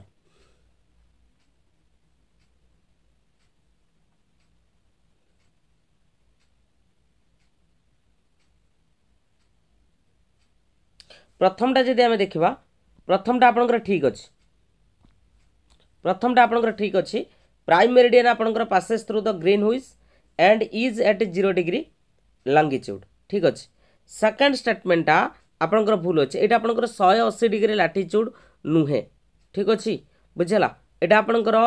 प्रथमटा जदि आम देखा प्रथमटा आपनकर ठीक अच्छे प्रथमटा आपनकर ठीक अच्छे प्राइम मेरिडियन आपनकर passes through the Greenwich and is at zero degree longitude ठीक अच्छे सेकेंड स्टेटमेंटा आपंकर भूल अच्छे ये आपंकर शहे अशी डिग्री लाटिट्यूड नुहे ठीक अच्छे बुझेगा यहाँ आपंकर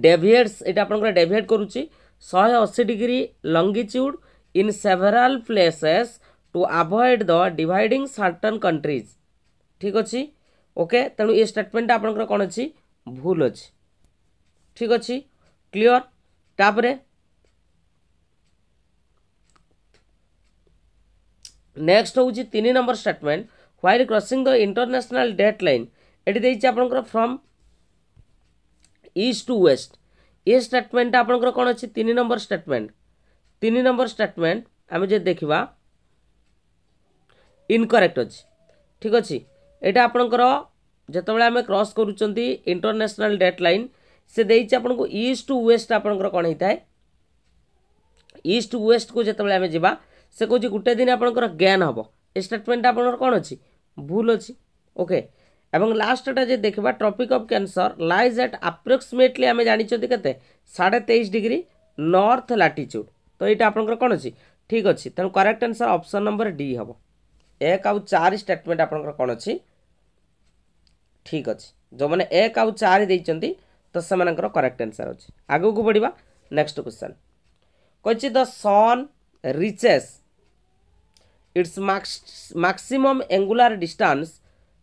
डेभिएट्स ये आपंकर डेभिएट करुच्ची शहे अशी degree longitude in several places to avoid the dividing certain countries ठीक अच्छे ओके तेणु ये स्टेटमेंटा आपंकर कौन अच्छी भूल अच्छी ठीक अच्छे क्लीयर तापरे नेक्स्ट हूँ तीन नंबर statement while crossing the international date line ये देखिए आपंकर फ्रॉम ईस्ट टू वेस्ट ये स्टेटमेंट आपंकर कौन अच्छी तीन नंबर स्टेटमेंट तीन नंबर स्टेटमेंट आम जो देखा इनकरेक्ट अच्छे ठीक अच्छे यहाँ आपंकर जितेबाला आम क्रॉस करूँ इंटरनेशनल डेट लाइन से देखिए आपको ईस्ट टू वेस्ट आपंकर कौन होता है ईस्ट टू वेस्ट को जितेबाला आम जावा से कौन गोटे दिन आपंकर ज्ञान हम ये स्टेटमेंट आपंकर कौन अच्छी भूल अच्छी ओके एवं लास्टा जो देखा tropic of cancer lies at approximately आम जानी के साढ़े तेईस डिग्री नॉर्थ लैटिट्यूड तो ये आपंकर कौन अच्छी ठीक अच्छे तेणु correct answer option number D हम एक आउ चार स्टेटमेंट आपंकर कौन अच्छी ठीक अच्छे जो मैंने एक आउ चार देते तो से करेक्ट आंसर अच्छे आगे को बढ़िया नेक्स्ट क्वेश्चन कही the sun reaches its maximum angular distance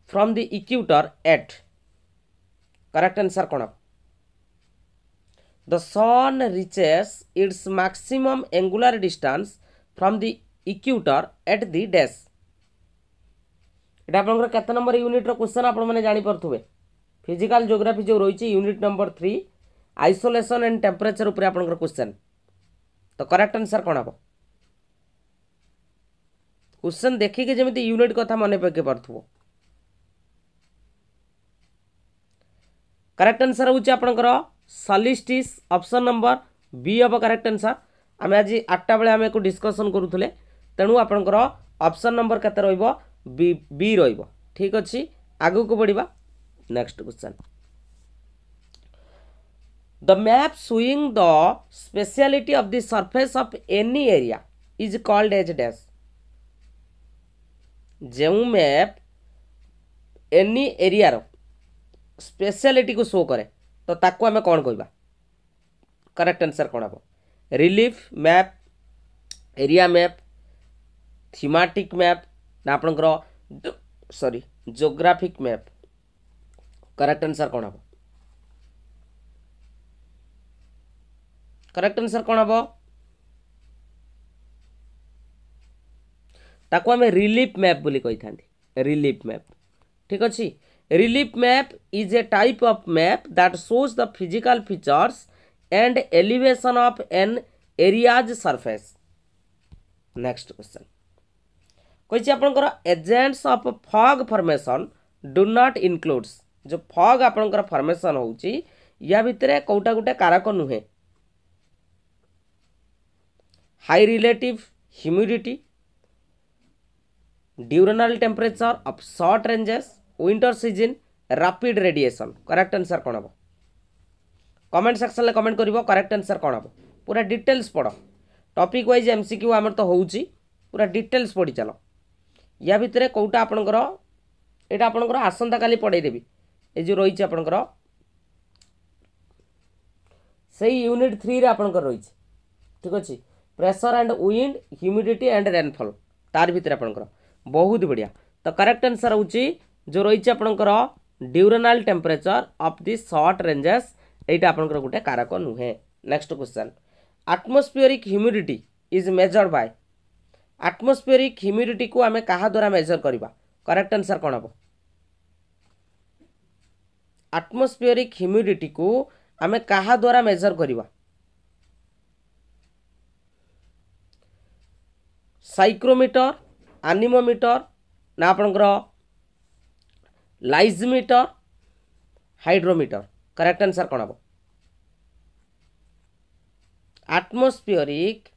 from the equator at correct answer कौन the sun reaches its maximum angular distance from the equator at the dash एटा आपनकर केते नंबर यूनिट रो question आपन माने जानि परथुबे physical geography जो रहिछि unit number three insolation and temperature ऊपर आपनकर क्वेश्चन तो करेक्ट आंसर कौन हम क्वेश्चन देखिके जमी यूनिट कथा मन पके पार्थबो करेक्ट आंसर हूँ आपंकर सॉलिस्टिस ऑप्शन नंबर बी अब करेक्ट आंसर आम आज आठटा बेले आम एक डिस्कसन करूले तेणु आपंकर ऑप्शन नंबर के बी, बी ठीक अच्छे आगे को बढ़िया next question the map showing the speciality of the surface of any area is called as dash जो मैप एनी एरिया रो स्पेशलिटी को शो करे तो ताको आम कौन कहवा करेक्ट आंसर कौन हम relief map area map thematic map ना आपनकर sorry geographic map correct answer कौन हम करेक्ट आंसर कौन हम ताको आमे रिलीफ मैप बोली कही था। रिलीफ मैप ठीक अच्छे। Relief map is a type of map that shows the physical features and elevation of an area's surface. Next question कही आपंकर agents of fog formation do not includes. जो fog आपंकर formation होची या भितर कौटा गोटे कारक नुहे। High relative humidity, diurnal temperature of short ranges, winter season, rapid radiation. Correct answer कौन हम कमेंट सेक्शन में कमेंट करिबो। करेक्ट आंसर कौन हम पूरा डिटेल्स पढ़ो। टॉपिक वाइज एमसीक्यू आमर तो होउची पूरा डिटेल्स पढ़ी चलो। या भितर कौटा आपणकर एटा आपणकर आसंता काली पढ़ाई देबी। ए जो रही आपणकर सही यूनिट थ्री रे आपणकर रही ठीक अछि। Pressure and wind, humidity and rainfall तार भितर आपणकर बहुत बढ़िया। तो करेक्ट आंसर होची जो रही आपणकर diurnal temperature of the short ranges. एटा आपणकर गोटे कारक नुहे। Next question atmospheric humidity is measured by. Atmospheric humidity को आमे कहा द्वारा मेजर करबा। करेक्ट आंसर कोन हो एटमॉस्फेरिक ह्यूमिडिटी को आमे कहा द्वारा मेजर करबा। साइक्रोमीटर, एनीमोमीटर ना आपनकर लाइजमीटर, हाइड्रोमीटर। करेक्ट आंसर कोन हो एटमॉस्फेरिक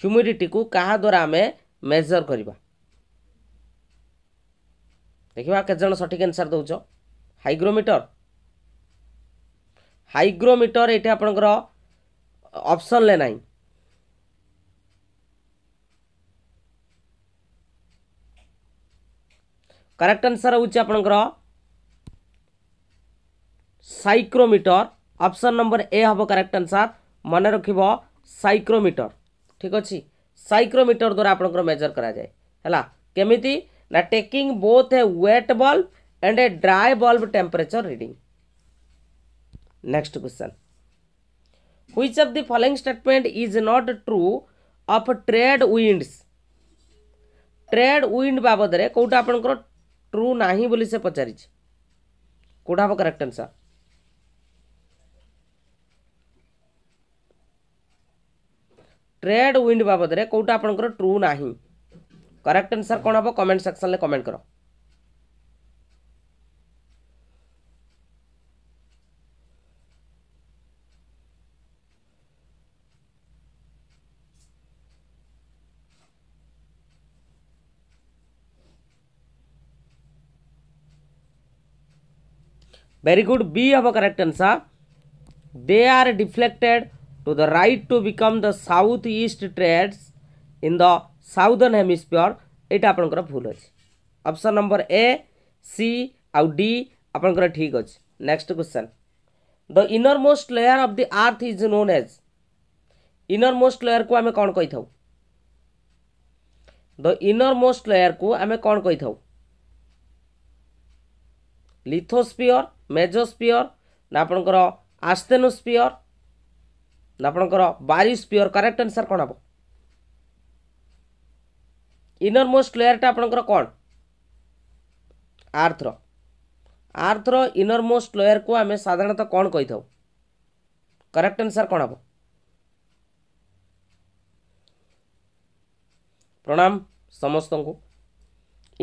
ह्यूमिडिटी को कहा द्वारा आमे मेजर करवा। देखा के जन सठिक आंसर दौच हाइग्रोमीटर। हाइग्रोमीटर ये आपणकर ऑप्शन ले ना। करेक्ट आंसर होउछ आपणकर साइक्रोमीटर। ऑप्शन नंबर ए हम करेक्ट आंसर। मन रखिबो साइक्रोमीटर ठीक अच्छे। साइक्रोमीटर द्वारा आपनकर मेजर करा जाए हला केमिति ना taking both a wet bulb and a dry bulb temperature reading. Next question which of the following statement is not true of trade winds. Trade wind बाबद रे कोटा आपनकर ट्रू नाही बोली से पचारी कोटा हम करेक्ट आंसर। ट्रेड विंड बाबद रे कोटा आपनकर ट्रू नाही। करेक्ट आंसर कोन हो कमेंट सेक्शन में कमेंट करो। वेरी गुड बी हम correct answer. They are deflected to the right to become the southeast trades in the southern hemisphere। एटा आपनकर भूल अछि। ऑप्शन नंबर ए, सी आ डी आपनकर ठीक अछि। Next question the innermost layer of the earth is known as. Innermost layer को हमें कोन कहि थाउ। द इनरमोस्ट लेयर को हमें कोन कहि थाउ। लिथोस्फीयर, मेजोस्फीयर ना आपनकर आस्थेनोस्फीयर आपणकर बायोस्फीयर। करेक्ट आंसर कौन हम इनरमोस्ट लेयरटा आपणकर कौन आर्थर। आर्थर इनरमोस्ट लेयर को आम साधारणतः कौन कही था। करेक्ट आंसर कौन हम प्रणाम समस्त को।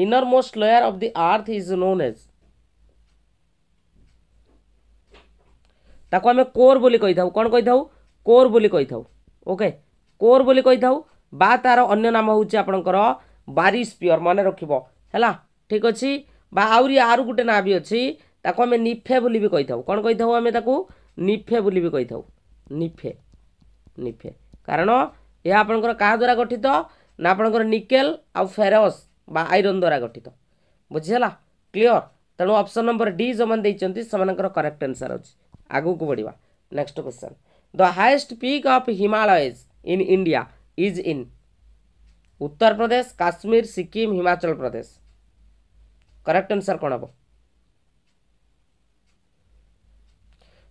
Innermost layer of the earth is known as ताको आम कोर बोली कही था। कौन कही था कोर बोली कही था। ओके कोर बोली कही था बा तार अन्य नाम हूँ आपणकर बायोस्फीयर। मन रखिबो हैला ठीक अच्छे। बा आउरी आर गोटे ना भी अच्छी ताको आम निफे बोली भी कही था। कौन कही था आम ताको निफे बोली भी कही था। निफे निफे कारण यह आपणकर कहा द्वारा गठित ना आपणकर निकेल आउ फेरस बा आयरन द्वारा गठित। बुझीला क्लीयर। तेणु ऑप्शन नंबर डी जो मैंने देइचंती सेमानकर करेक्ट आंसर अछि। आगु को बढ़िया। Next question the highest peak of Himalayas in India is in Uttar Pradesh, Kashmir, Sikkim, Himachal Pradesh. Correct answer कौन हम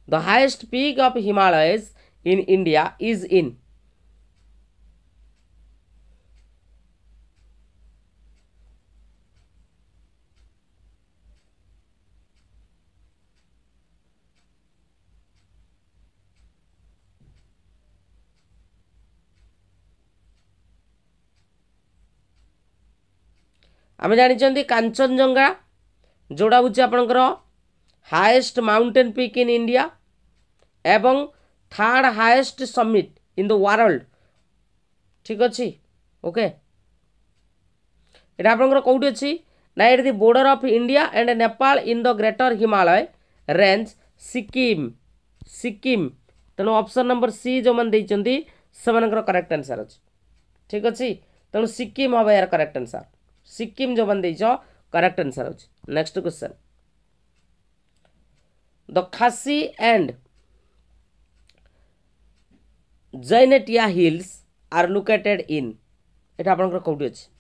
The highest peak of Himalayas in India is in आम जानते कांचनजंगा जोड़ा हूँ आपणकर highest mountain peak in India एवं third highest summit in the world. ठीक अच्छे ओके आपणकर कौटी अच्छी ना at the border of India and Nepal in the greater Himalaya range Sikkim Sikkim तेणु ऑप्शन नंबर सी जो मैंने देते से करेक्ट आंसर अच्छे। ठीक अच्छे तेणु सिक्किम हम यार करेक्ट आंसर सिक्किम जो बंदे जो करेक्ट आंसर हो। Next question the Khasi and Jaintia hills are located in एटा आपनकर कोडी अछि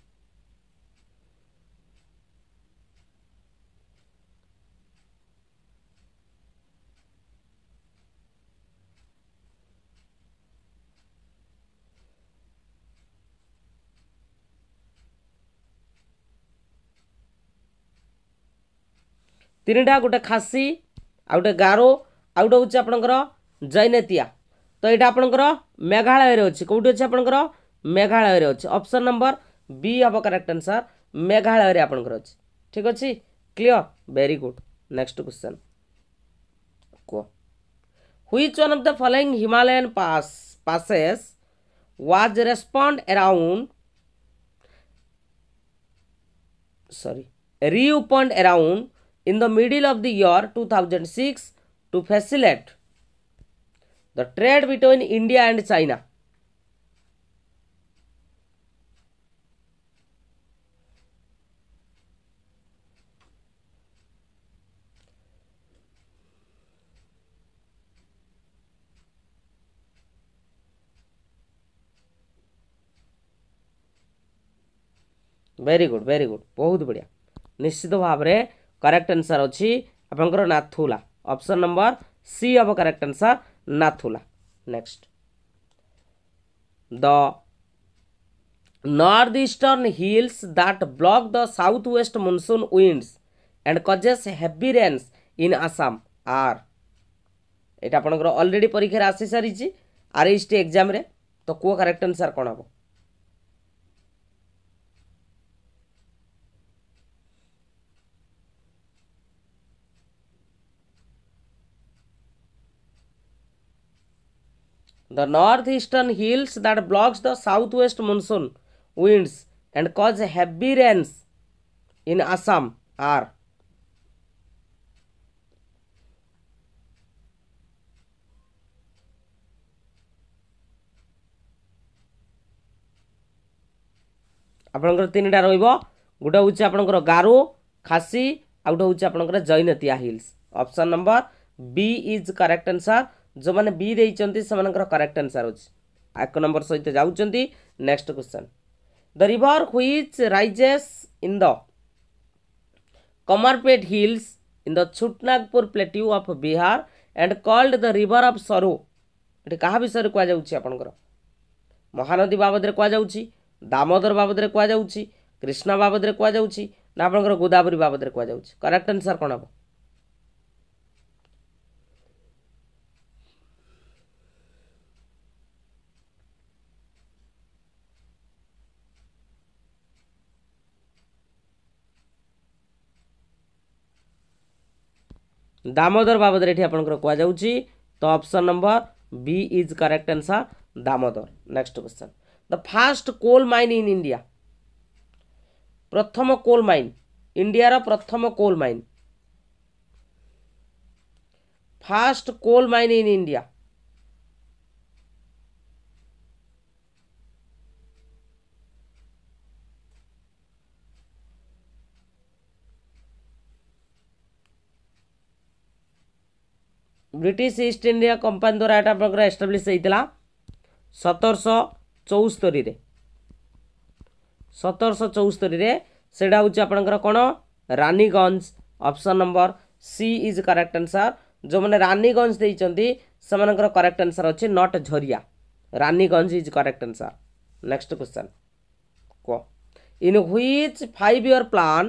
तीन टा गोटे खासी आ गए गारो आ गए हूँ आपंकर जैनेतिया तो यहाँ आपणकर मेघालय अच्छे कौटी अच्छे आपंकर मेघालय अच्छे ऑप्शन नंबर बी हम करेक्ट आंसर मेघालय आपंकर अच्छे। ठीक अच्छे clear very good. Next question कह which one of the following Himalayan pass passes was respond around sorry reopened around in the middle of the year two thousand six to facilitate the trade between India and China. Very good, very good. बहुत बढ़िया निश्चित भाव में correct answer अच्छी आपंकर Nathula option number C अब correct answer Nathula. Next the north eastern hills that block the south west monsoon winds and causes heavy rains in Assam are एटा आपंकर ऑलरेडी परीक्षा आसी सारी आरएसटी एग्जाम रे तो को करेक्ट आंसर कौन हम The northeastern hills that blocks the southwest monsoon winds and cause heavy rains in Assam are आपनकर तीन टा रहइबो गुडा उच्च आपनकर गारो खासी आउटा उच्च आपनकर Jaintia hills option number B is correct answer जो मैंने बी देते से करेक्ट आंसर अच्छे एक नंबर सहित जाऊँगी। Next question the river which rises in the Khamarpet hills in the छुटनागपुर plateau of Bihar and called the river of sorrow ये क्या विषय कहुच्छे आपंकर महानदी बाबद कहुच्छी दामोदर बाबद कहुच्छी कृष्णा बाबद कहुच्छी ना आपंकर गोदावरी बाबद कहुच्छी करेक्ट आंसर कौन हम दामोदर बाबद कहु तो option number B is correct answer Damodar. Next question the first coal mine in India प्रथम कोल माइन इंडिया प्रथम coal mine first coal mine in India British East India Company द्वारा एटा आपनकर एस्टाब्लिश होता सतरश चौस्तरी सतरश चौस्तरी से आपनकर कौन Raniganj option number C is correct answer जो मैंने रानीगंज देइचंदी सेमानकर करेक्ट आंसर अछि not Jharia. Raniganj is correct answer. Next question को in which five year plan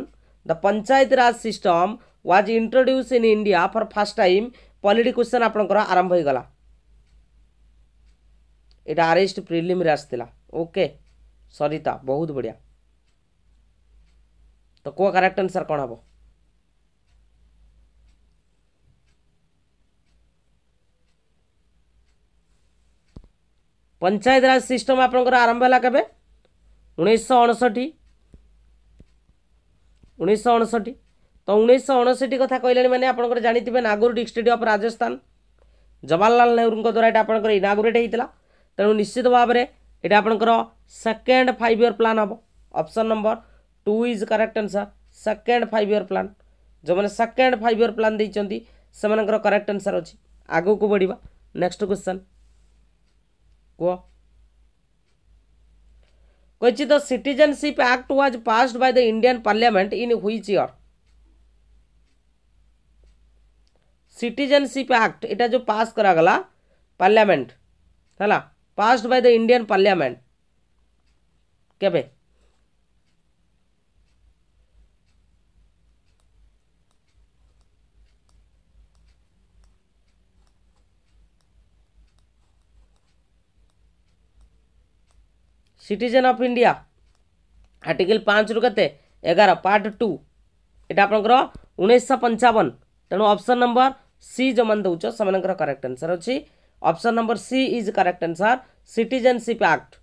the panchayat raj system was introduce in India for first time. Polity question आपनकर आरंभ हो गला। एटा आरएसटी प्रीलिम रे आस्थिला। ओके सरिता बहुत बढ़िया। तो को करेक्ट आंसर कोन हबो? पंचायत राज सिस्टम आपनकर आरंभ होला केबे? उन्नीस सौ उनसठ उन्नीस सौ उनसठ। तो उन्नीस सौ उनसठ कथा कहले माने आपनकर जानिथिबे नागौर डिस्ट्रिक्ट ऑफ राजस्थान जवाहरलाल नेहरू द्वारा एटा आपनकर इनागुरेट हेतिला। तेणु निश्चित भाव में एटा आपनकर सेकेंड फाइव ईयर प्लान हबो। Option number two is correct answer. Second five year plan जो मैंने सेकेंड फाइव ईयर प्लान देइचंदी सेमानकर करेक्ट आंसर अछि। आगो को बढ़िबा। नेक्स्ट क्वेश्चन को कहिछि the citizenship act was passed by the Indian parliament in which year. Citizenship act एटा जो पास करा गला पार्लियामेंट हला passed by the Indian parliament केबे? सिटीजन ऑफ इंडिया आर्टिकल पाँच रु के एगार पार्ट टू एटा आपनकर उन्नीस सौ पचपन। तेणु ऑप्शन नंबर सी जो मान दौच सेमानकर करेक्ट आंसर अछि। Option number C is correct answer. Citizenship act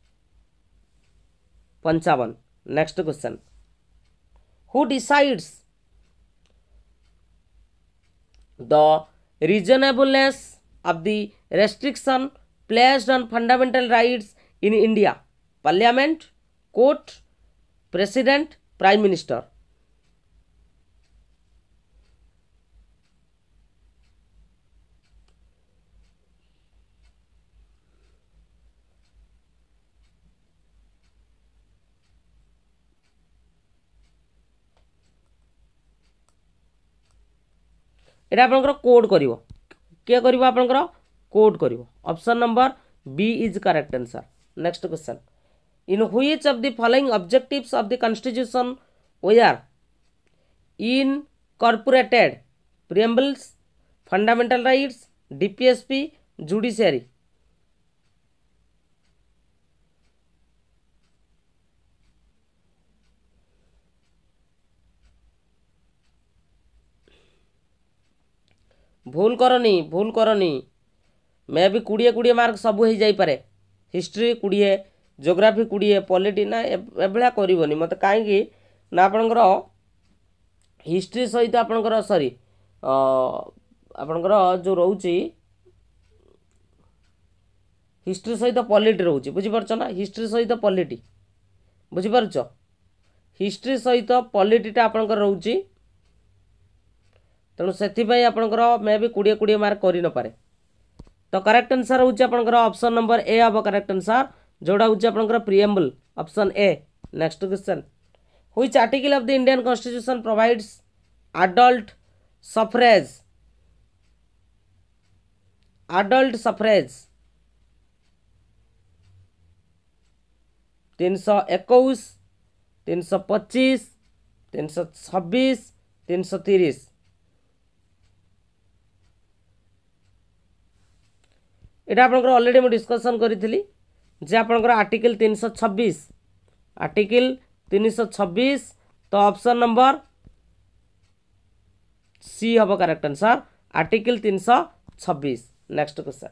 पचपन। Next question who decides the reasonableness of the restriction placed on fundamental rights in India. Parliament court president prime minister. एटा आपनकर कोड करिवो के करिवो आपनकर कोड करिवो। Option number B is correct answer. Next question in which of the following objectives of the constitution were incorporated preambles fundamental rights DPSP judiciary. भूल करनी भूल करनी मैं भी कोड़े कोड़े मार्क सब हो जाई पारे। हिस्ट्री कोड़े ज्योग्राफी कोड़े पॉलिटी ना एभला करनी मत कहीं ना आप हिस्ट्री सहित आपणकर सरी आपणकर जो रोचे हिस्ट्री सहित पॉलिटी रोचे बुझीपारछ ना। हिस्ट्री सहित पॉलिटी बुझीपारछ। हिस्ट्री सहित पॉलिटीटा आपणकर रोचे तेणु से आपणकर मैं भी कोड़े कोड़े मार्क कर न पारे। तो करेक्ट आंसर होउछ आपणकर ऑप्शन नंबर ए अब करेक्ट आंसर जोड़ा होउछ आपणकर preamble option A. Next question which article of the Indian constitution provides adult suffrage. Adult suffrage तीन सौ इक्कीस तीन सौ पच्चीस तीन सौ छब्बीस तीन सौ तीस। एटा आपनकर ऑलरेडी मैं डिस्कशन करी जे आपनकर आर्टिकल तीन सौ छब्बीस आर्टिकल तीन सौ छब्बीस। तो ऑप्शन नंबर सी हबो करेक्ट आंसर आर्टिकल तीन सौ छब्बीस। नेक्स्ट क्वेश्चन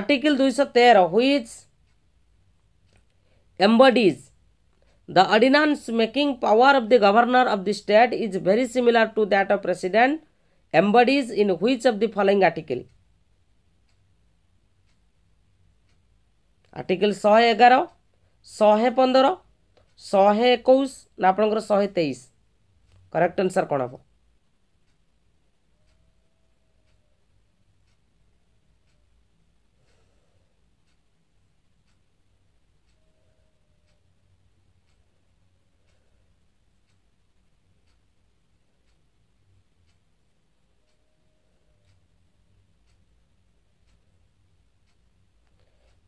आर्टिकल दो सौ तेरह which embodies the ordinance making power of the governor of the state is very similar to that of president embodies in which of the following article. Article शहे एगार शहे पंदर शहे एक ना आपणकर शहे तेईस। करेक्ट आंसर कौन हम?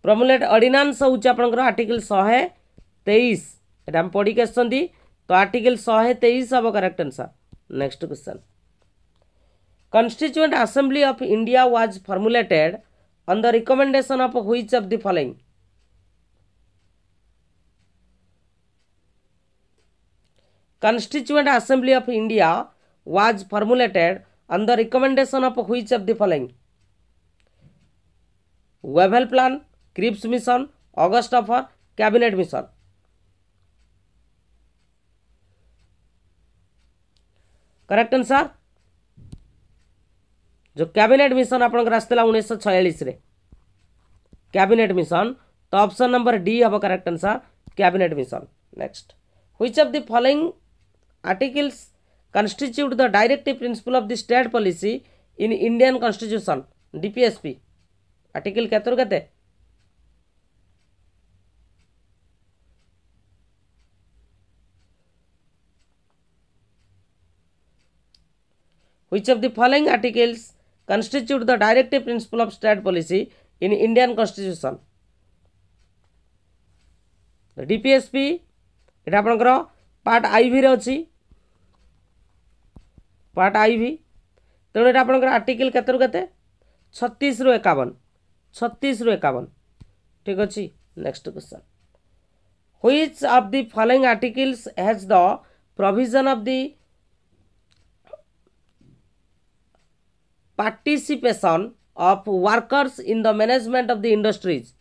प्रमुलेट ऑर्डिनेंस हूँ आपंकर आर्टिकल शहे तेईस एटा हम पढ़ी आसछंती तो आर्टिकल शहे तेईस हम correct answer. Next question constituent assembly of India was formulated on the recommendation of which of the following Constituent Assembly of India was formulated on the recommendation of which of the following? Wavell Plan, Cripps Mission, August Offer, Cabinet Mission. Correct answer? जो Cabinet Mission आप लोग रास्ते लाऊं उन्नीस सौ छियालीस रे Cabinet Mission तो ऑप्शन नंबर डी अब correct answer Cabinet Mission। Next, which of the following articles constitute the directive principle of the state policy in Indian Constitution D P S P article कहते हो कहते which of the following articles constitute the directive principle of state policy in Indian Constitution the D P S P इटा आपणकर part आई भी रे अछि part आई भी तेणु इटा आपणकर आर्टिकल केते रु केते छत्तीस रु इक्यावन छत्तीस रु इक्यावन ठीक अछि। Next question which of the following articles has the provision of the participation of workers in the management of the industries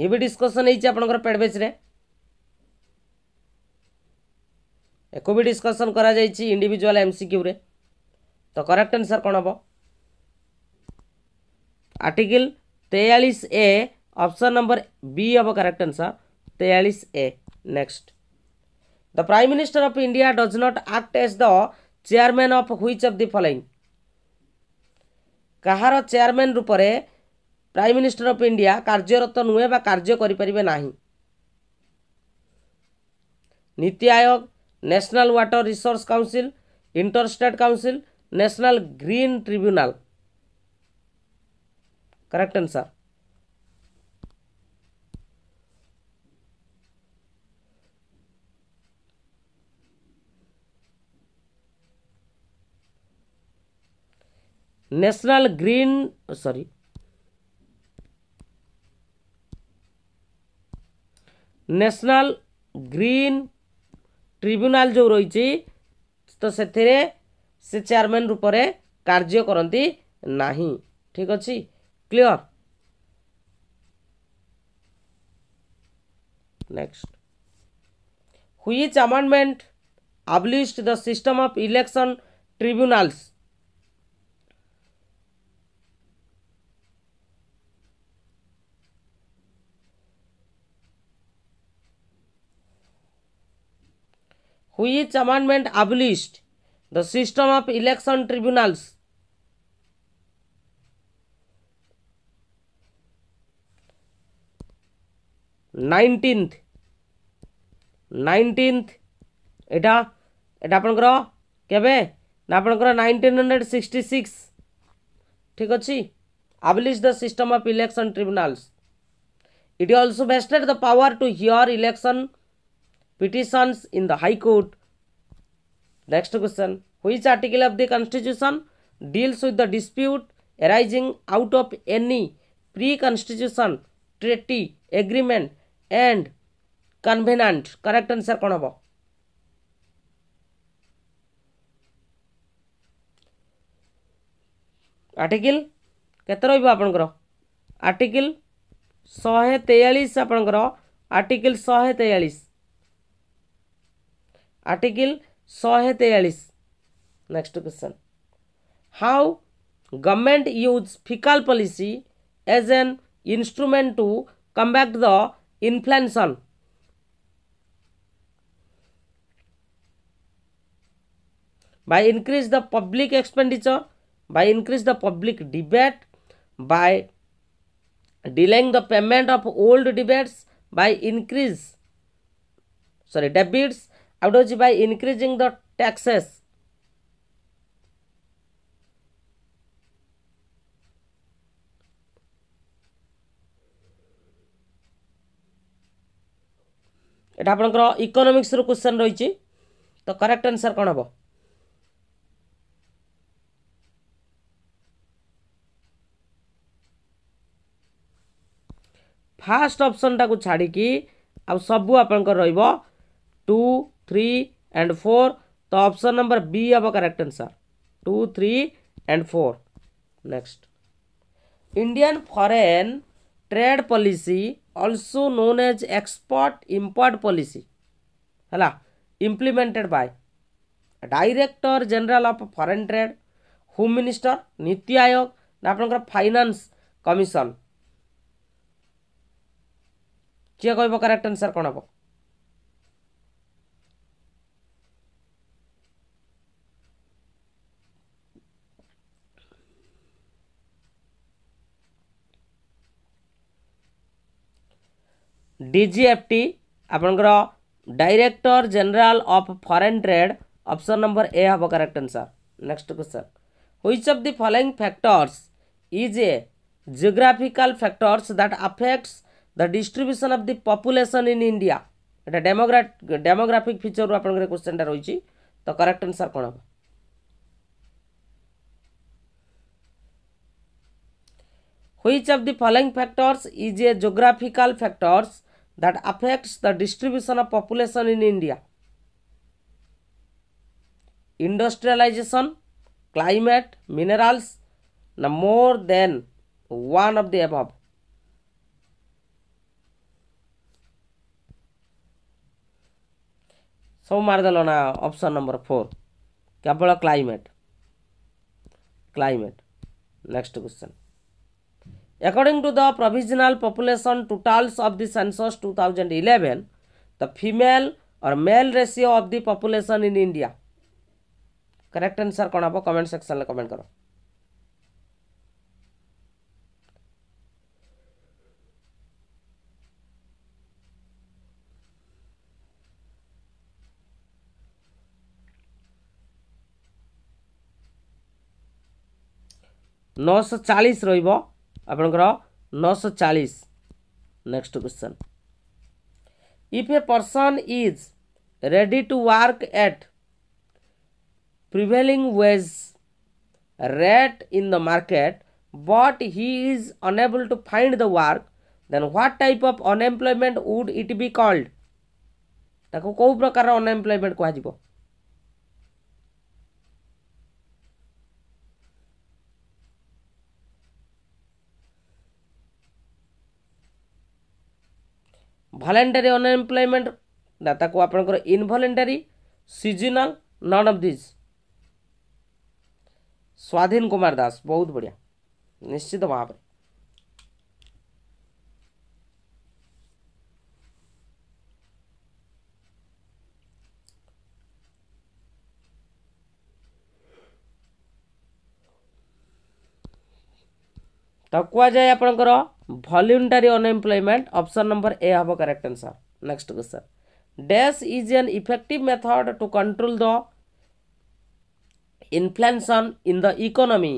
ये भी डिस्कशन होइछ आपनकर पेड बेच रे एको भी डिस्कशन करा जाइछि इंडिविजुअल एमसीक्यू रे तो करेक्ट आंसर कोन हबो आर्टिकल तैंतालीस ए ऑप्शन नंबर बी हबो करेक्ट आंसर तैंतालीस A. Next the prime minister of India does not act as the chairman of which of the following कहार चेयरमैन रूपरे प्राइम मिनिस्टर ऑफ इंडिया कार्यरत नुहे बा कार्य करिपरिबे नाही नीति Aayog national water resource council interstate council national green tribunal correct answer. National green sorry national green tribunal जो रही तो सेथिरे से चेयरमैन रूप से कार्य करती नाही ठीक अछि clear. Next which amendment abolished the system of election tribunals Which amendment abolished the system of election tribunals? nineteenth nineteenth एटा एटा आपनकर केबे ना आपनकर नाइनटीन सिक्सटी सिक्स ठीक अछि abolish the system of election tribunals it also vested the power to hear election petitions in the high court। Next question which article of the constitution deals with the dispute arising out of any pre constitution treaty agreement and covenant correct answer kon hobo article kete roibo apankaro article one forty-three apankaro article one forty-three article one forty-three। Next question. How government use fiscal policy as an instrument to combat the inflation? By increase the public expenditure, by increase the public debate, by delaying the payment of old debts, by increase debits, by increasing the taxes, एटा आपनकर economics रो question रहिछि तो correct answer कोन हबो first option टा को छाडी की अब सब आपनकर रहइबो टू थ्री एंड फोर तो ऑप्शन नंबर बी हबो correct answer two three and four next Indian foreign trade policy also known as export import policy hala implemented by director general of foreign trade home minister niti ayog na apan finance commission che koibo correct answer kon habo D G F T आपनकर director general of foreign trade option number A हबो correct answer next question which of the following factors is a geographical factors that affects the distribution of the population in India एटा demographic demographic feature आपनकर question टा रहिछि तो correct answer कोन हबो which of the following factors is a geographical factors that affects the distribution of population in India industrialization climate minerals no more than one of the above so mardalo na option number four kabala climate climate next question According to the provisional population totals of the census two thousand eleven, the female or male ratio of the population in India. Correct answer कौन आपको comment section में comment करो. nine forty रहिबो आपनकर nine forty next question if a person is ready to work at prevailing wage rate in the market but he is unable to find the work then what type of unemployment would it be called ताको को प्रकार unemployment कहा जिवो voluntary unemployment ना ताको आपनकर involuntary seasonal none of these स्वाधीन कुमार दास बहुत बढ़िया निश्चित वहां पर तकुआ जाय आपनकर voluntary unemployment option number A have a correct answer next question dash is an effective method to control the inflation in the economy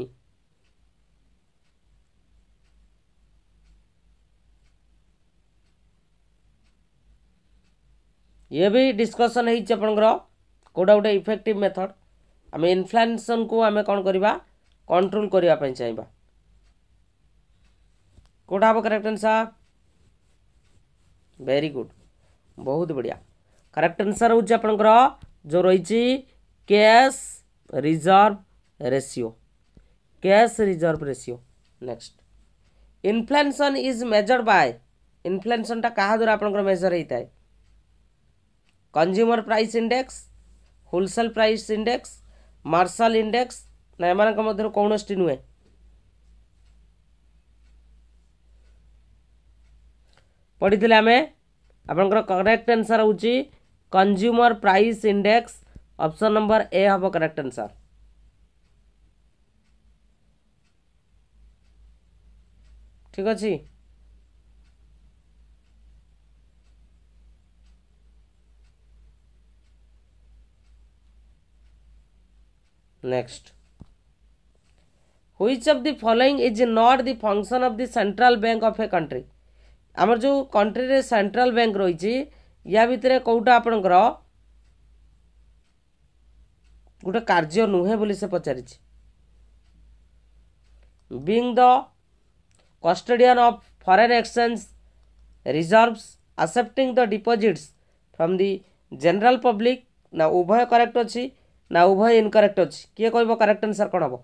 ये भी discussion है चपनगर कोडा उडे effective method हमें inflation को हमें कौन करिबा control करिबा पय चाहिबा कोटा हबो करेक्ट आंसर वेरी गुड बहुत बढ़िया करेक्ट आंसर हो जे आपनकर जो रहिछि cash reserve ratio cash reserve ratio next inflation is measured by inflation टा कहा द्वारा आपनकर मेजर हेता है consumer price index wholesale price index martial index नैमानक मधर कोनोस्टी नुए पढ़ीले आम आपंकर करेक्ट आंसर हो consumer price index option number A हम करेक्ट आंसर ठीक अच्छे next which of the following is not the function of the central bank of a country आमर जो कंट्री रे सेंट्रल बैंक रही या भितर कौटा आपणकर गोटे कार्य नुहे बोली से पचारि being the custodian of foreign exchange reserves accepting the deposits from the general public ना उभय करेक्ट अच्छी ना उभय इनकरेक्ट अच्छी किए कह करेक्ट आंसर कौन हम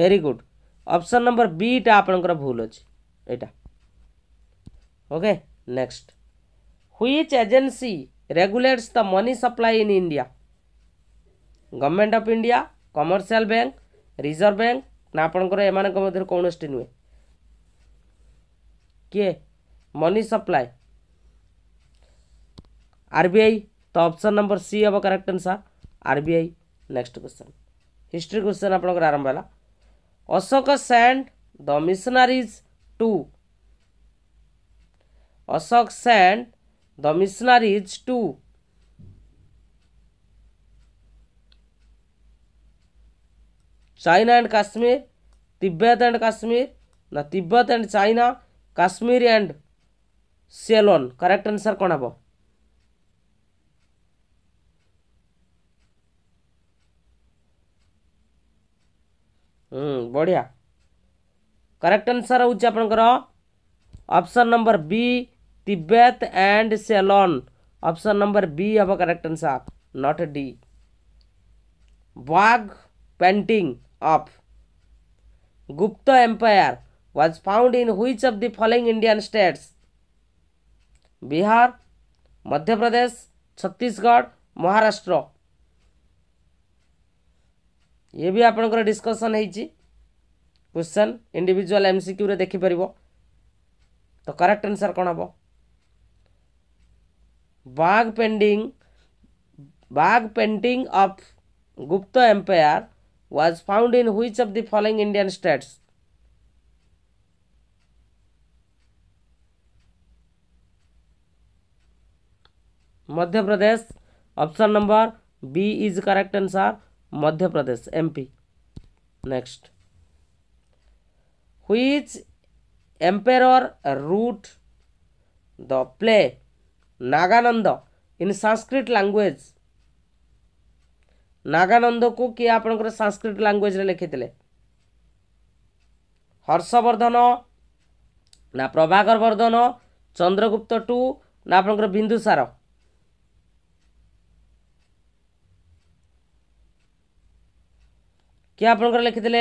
very good option number B टा आपनकर भूल अछि एटा okay next which agency regulates the money supply in India government of India commercial bank reserve bank ना आपनकर एमान के मधर कोनस्टी नुए के मनी सप्लाई आरबीआई तो ऑप्शन नंबर सी अब correct answer RBI next question history question आपनकर आरंभ होला Ashoka sent the missionaries to Ashoka sent the missionaries to China and Kashmir, Tibet and Kashmir, na Tibet and China, Kashmir and Ceylon. Correct answer कौन है हम्म बढ़िया correct answer होउछ आपनकर option number B Tibet and Ceylon option number B अब correct answer not D Bagh painting of Gupta empire was found in which of the following Indian states Bihar Madhya Pradesh Chhattisgarh Maharashtra ये भी आपनकर discussion होइछि क्वेश्चन इंडिविजुअल एमसीक्यू रे देखि परबो तो करेक्ट आंसर कोन हबो Bagh painting Bagh painting of Gupta empire was found in which of the following Indian states Madhya Pradesh option number B is correct answer Madhya Pradesh MP next which emperor wrote the play Nagananda in Sanskrit language Nagananda को किए आपनकर Sanskrit language रे लिखितले हर्षवर्धन ना Prabhakar Vardhan Chandragupta to ना आपनकर बिंदुसार क्या आपनकर लिखिदले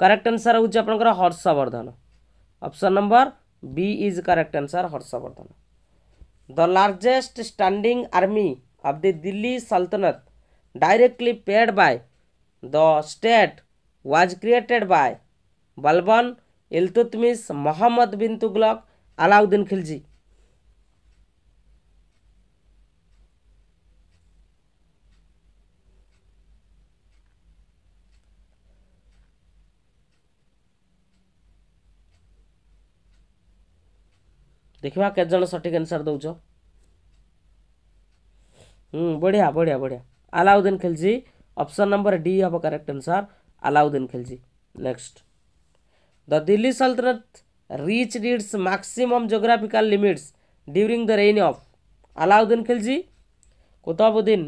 करेक्ट आंसर होउछ आपनकर Harshvardhan option number B is correct answer Harshvardhan the largest standing army of the Delhi Sultanate directly paid by the state was created by Balban Iltutmish Muhammad bin Tughlaq Alauddin Khilji देखिवा के जन सटीक आंसर दउछ हम्म बढ़िया बढ़िया बढ़िया Alauddin Khilji option number D हब correct answer Alauddin Khilji next the Delhi Sultanate reached its maximum geographical limits during the reign of Alauddin Khilji Qutubuddin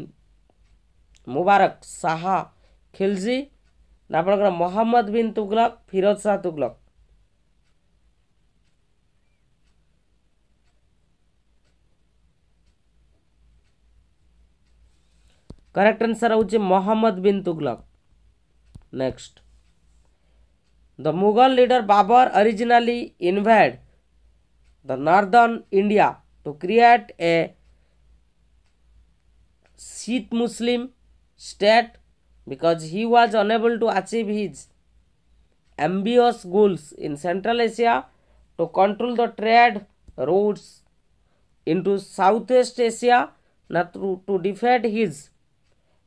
Mubarak Shah Khilji नापनकर मोहम्मद बिन तुगलक फिरोज शाह तुगलक करेक्ट आंसर होउछि Mohammad bin Tughlaq next the Mughal leader Babur originally invade the northern India to create a शीत Muslim state because he was unable to achieve his ambitious goals in central Asia to control the trade routes into south east Asia not to defend his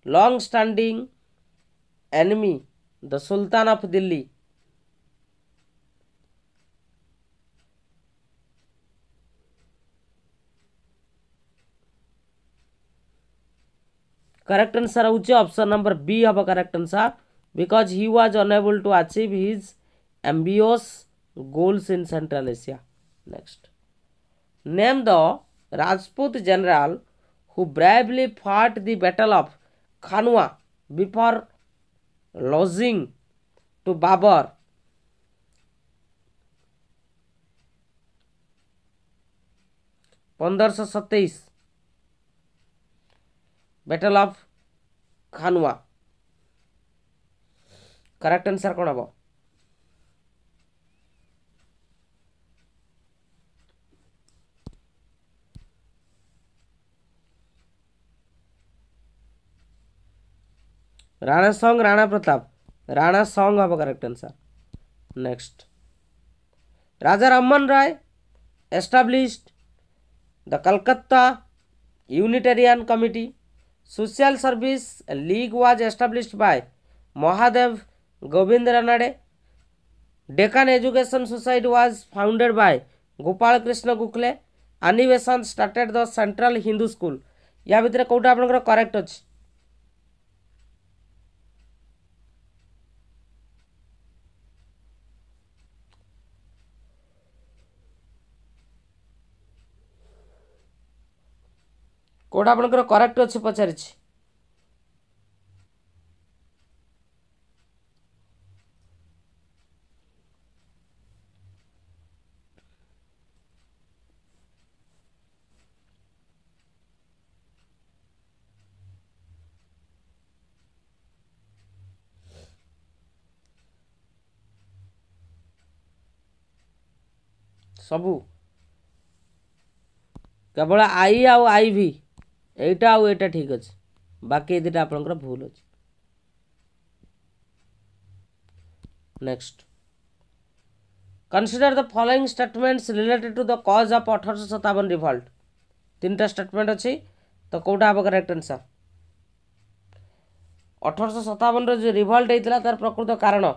long standing enemy the sultan of Delhi Correct answer hoche option number B haba correct answer because he was unable to achieve his ambitious goals in Central Asia. Next, name the Rajput general who bravely fought the battle of Khanwa before losing to Babur. fifteen twenty-seven Battle of Khanwa. Correct answer कौन है? Rana Song, Rana Pratap. Rana Song have a correct answer. Next, Raja Rammohan Roy established the Calcutta Unitarian Committee. Social Service League was established by Mahadev Gobind Ranade. Deccan Education Society was founded by Gopal Krishna Gokhale. Annivesan started the Central Hindu School. या भीतर कोटा आपन को correct हो ची. कोटा आपन को correct हो ची पचारी ची. सबू केवल आई आउ आई भी एटा आउ एटा ठीक अछि बाकी ए दिटा आपनकर भूल अछि. Next, consider the following statements related to the cause of eighteen fifty-seven revolt. तीनटा स्टेटमेंट अछि त कोटा आब करेक्ट आंसर. eighteen fifty-seven रो जे रिवोल्ट हेतला तार प्रकृत कारण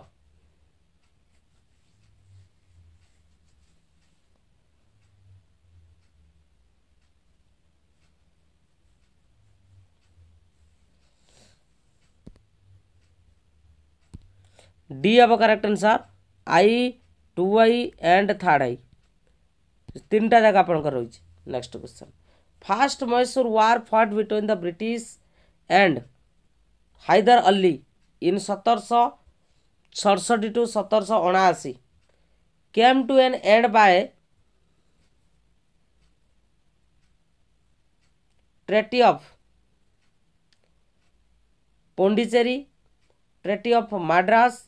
D अब correct answer. I, two I and third I तीन टा जगह अपन कर होइछ. Next question, first Mysore war fought between the British and Hyder Ali in seventeen sixty-six to seventeen seventy-nine came to an end by treaty of Pondicherry, treaty of Madras,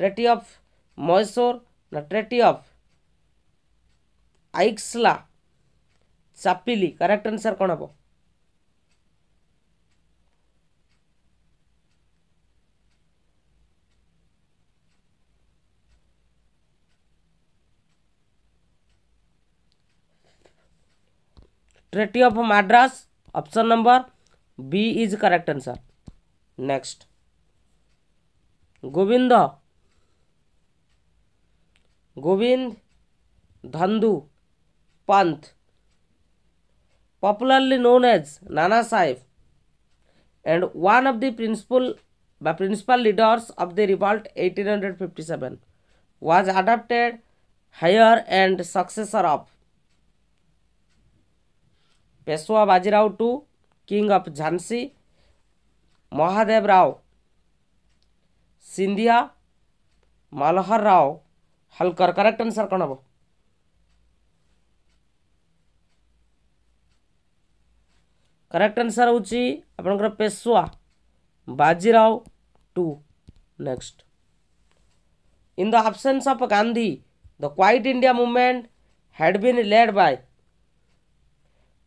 Treaty of Mysore, na Treaty of Aiksla Chapili. Correct answer कौन है? Treaty of Madras. Option number B is correct answer. Next, Govinda Govind Dhandu Pant, popularly known as Nana Sahib, and one of the principal by principal leaders of the revolt eighteen fifty-seven, was adopted heir and successor of Peshwa Bajirao the Second, King of Jhansi, Mahadev Rao Scindia, Malhar Rao Halkar. Correct answer कौन है? Correct answer होची अपन को Peshwa Bajirao two. Next, in the absence of Gandhi, the Quiet India movement had been led by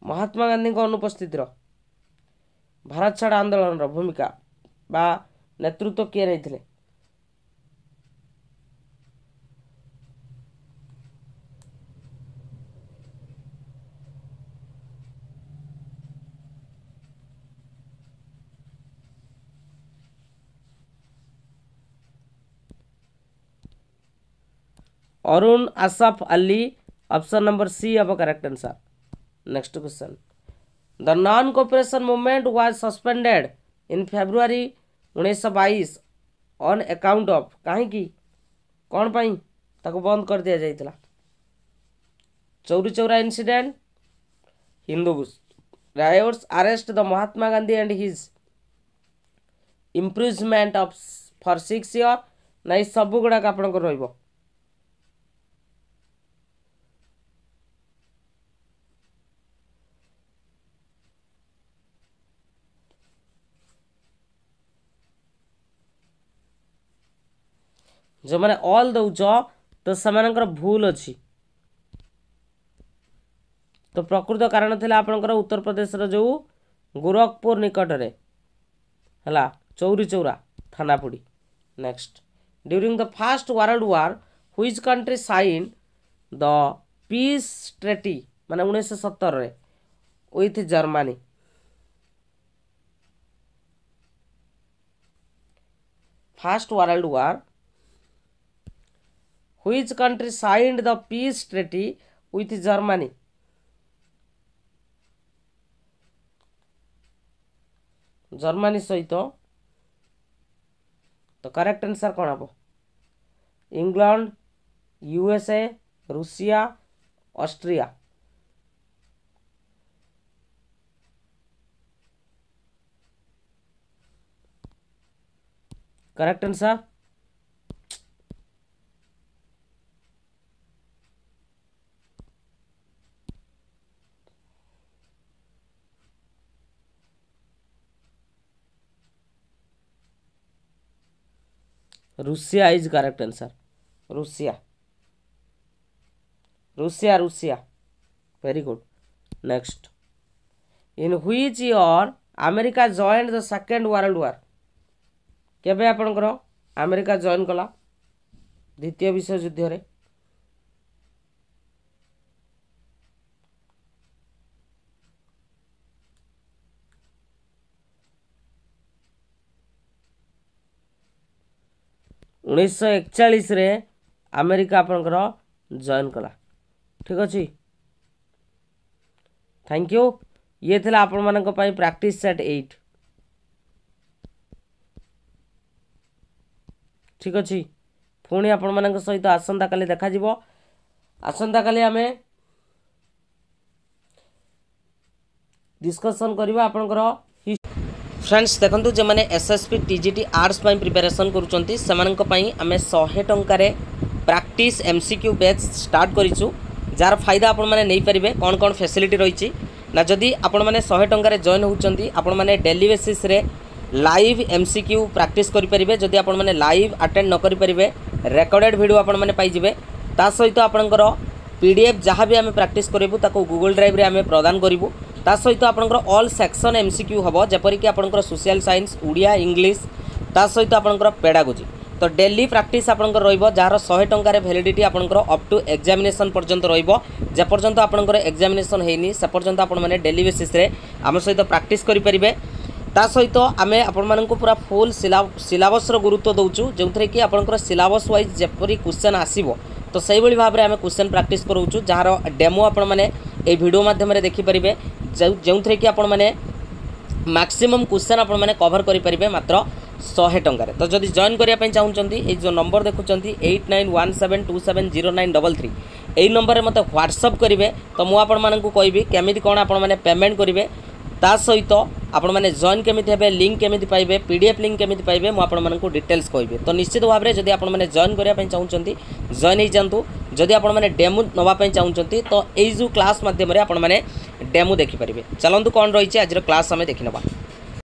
Mahatma Gandhi को अनुपस्थित रह भारत छाड़ आंदोलन रह भूमिका बा नेतृत्व किए नहीं थे. Arun Asaf Ali. Option number C have a correct answer. Next question, the non-cooperation movement was suspended in February उन्नीस सौ बाईस ऑन अकाउंट ऑफ कहीं कौन पाई ताको बंद कर दिया जाता। Chauri Chaura incident, Hindus riots, arrest the Mahatma Gandhi and his imprisonment of for six year ना सब गुड़ाक आप रहा। जो मैंने ऑल दौच तो से भूल अच्छी तो प्रकृत कारण थी आपणकर उत्तर प्रदेश जो गोरखपुर निकटने है चौरी चौरा थानापुड़ी। Next, during the first world war which country sign the peace treaty माने उन्नीस सौ सत्तर with Germany. First world war which country signed the peace treaty with Germany? Germany सहित तो करेक्ट आंसर कौन हम? England, USA, Russia, Austria. Correct answer Russia is correct answer. Russia Russia Russia very good. Next, in which year America joined the second world war? केबे आपनकर America join कला द्वितीय विश्व युद्ध रे? उन्नीस सौ एकचालीस अमेरिका आपणकर जॉइन कला। ठीक अच्छे, थैंक यू। ये थी आपण मानक पाई प्रैक्टिस सेट एट। ठीक अच्छे, पुणी आपण मान सहित आसंता काली देखा जीवो। आसंता काली आमे डिस्कशन करबा आपणकर। फ्रेंड्स देखो जो मैंने एसएसपी टीजीटी आर्ट्स प्रिपेरेसन करें शहे टकर प्रैक्टिस एमसीक्यू बैच स्टार्ट करूँ जार फायदा आपण मैंने नहीं पारे। कौन कौन फैसिलिटी रही ना जदि आपण मैंने शहे टकर जॉइन होती आपण मैंने डेली बेसिस रे लाइव एमसीक्यू प्रैक्टिस करेंगे। जदि आपण मैंने लाइव अटेंड न करेंगे रिकॉर्डेड वीडियो आपण मैंने पाइबे। ता सहित आपणकर पीडीएफ जहाँ भी आम प्रैक्टिस करूँ ताको गूगल ड्राइव रे आम प्रदान करूँ। ता सहित आपणकर ऑल सेक्शन एमसीक्यू हबो जपरिक आपणकर सोशल साइंस, उड़िया, इंग्लिश, ता सहित आपणकर पेडागोजी। तो डेली प्रैक्टिस आपणकर रहिबो जार सौ टंका वैलिडिटी आपणकर अप टू एग्जामिनेशन पर्यंत रहिबो। जे पर्यंत आपणकर एग्जामिनेशन हेनी से पर्यंत आपण माने डेली बेसिस रे हम सहित प्रैक्टिस करि परिबे। ता सहित आमे आपण माननकु पूरा फुल सिलेबस रो गुरुत्व दउचु जोंथरे कि आपणकर सिलेबस वाइज जेपरि क्वेश्चन आसीबो तो सही भली भाबरे आमे क्वेश्चन प्रैक्टिस करउचु जार डेमो आपण माने ए वीडियो माध्यम रे देखि परिबे। जो थे कि आपण मैंने मैक्सिमम क्वेश्चन आपण मैंने कवर करेंगे मात्र सौ टंका। तो जब जॉइन करने चाहूँ जो नंबर देखुंट eight nine one seven two seven zero nine double three यही नंबर में मत ह्वाट्सअप करेंगे। तो मुझे आपको कहबी केमी कौन आपने पेमेंट करेंगे ता सहित आपण मैंने जॉइन केमी हे लिंक केमी पाइबे, पीडीएफ लिंक केमी पाइबे, मुझे डिटेल्स कहे। तो निश्चित भाव में जब आप जॉइन करने चाहूँगी जॉइन हो जातु। जदि आपण मैंने डेमो नापी चाहते तो यू क्लास मध्यम आप डेमो देखिपारे। चलतु कौन रही है आज क्लास आम देखने।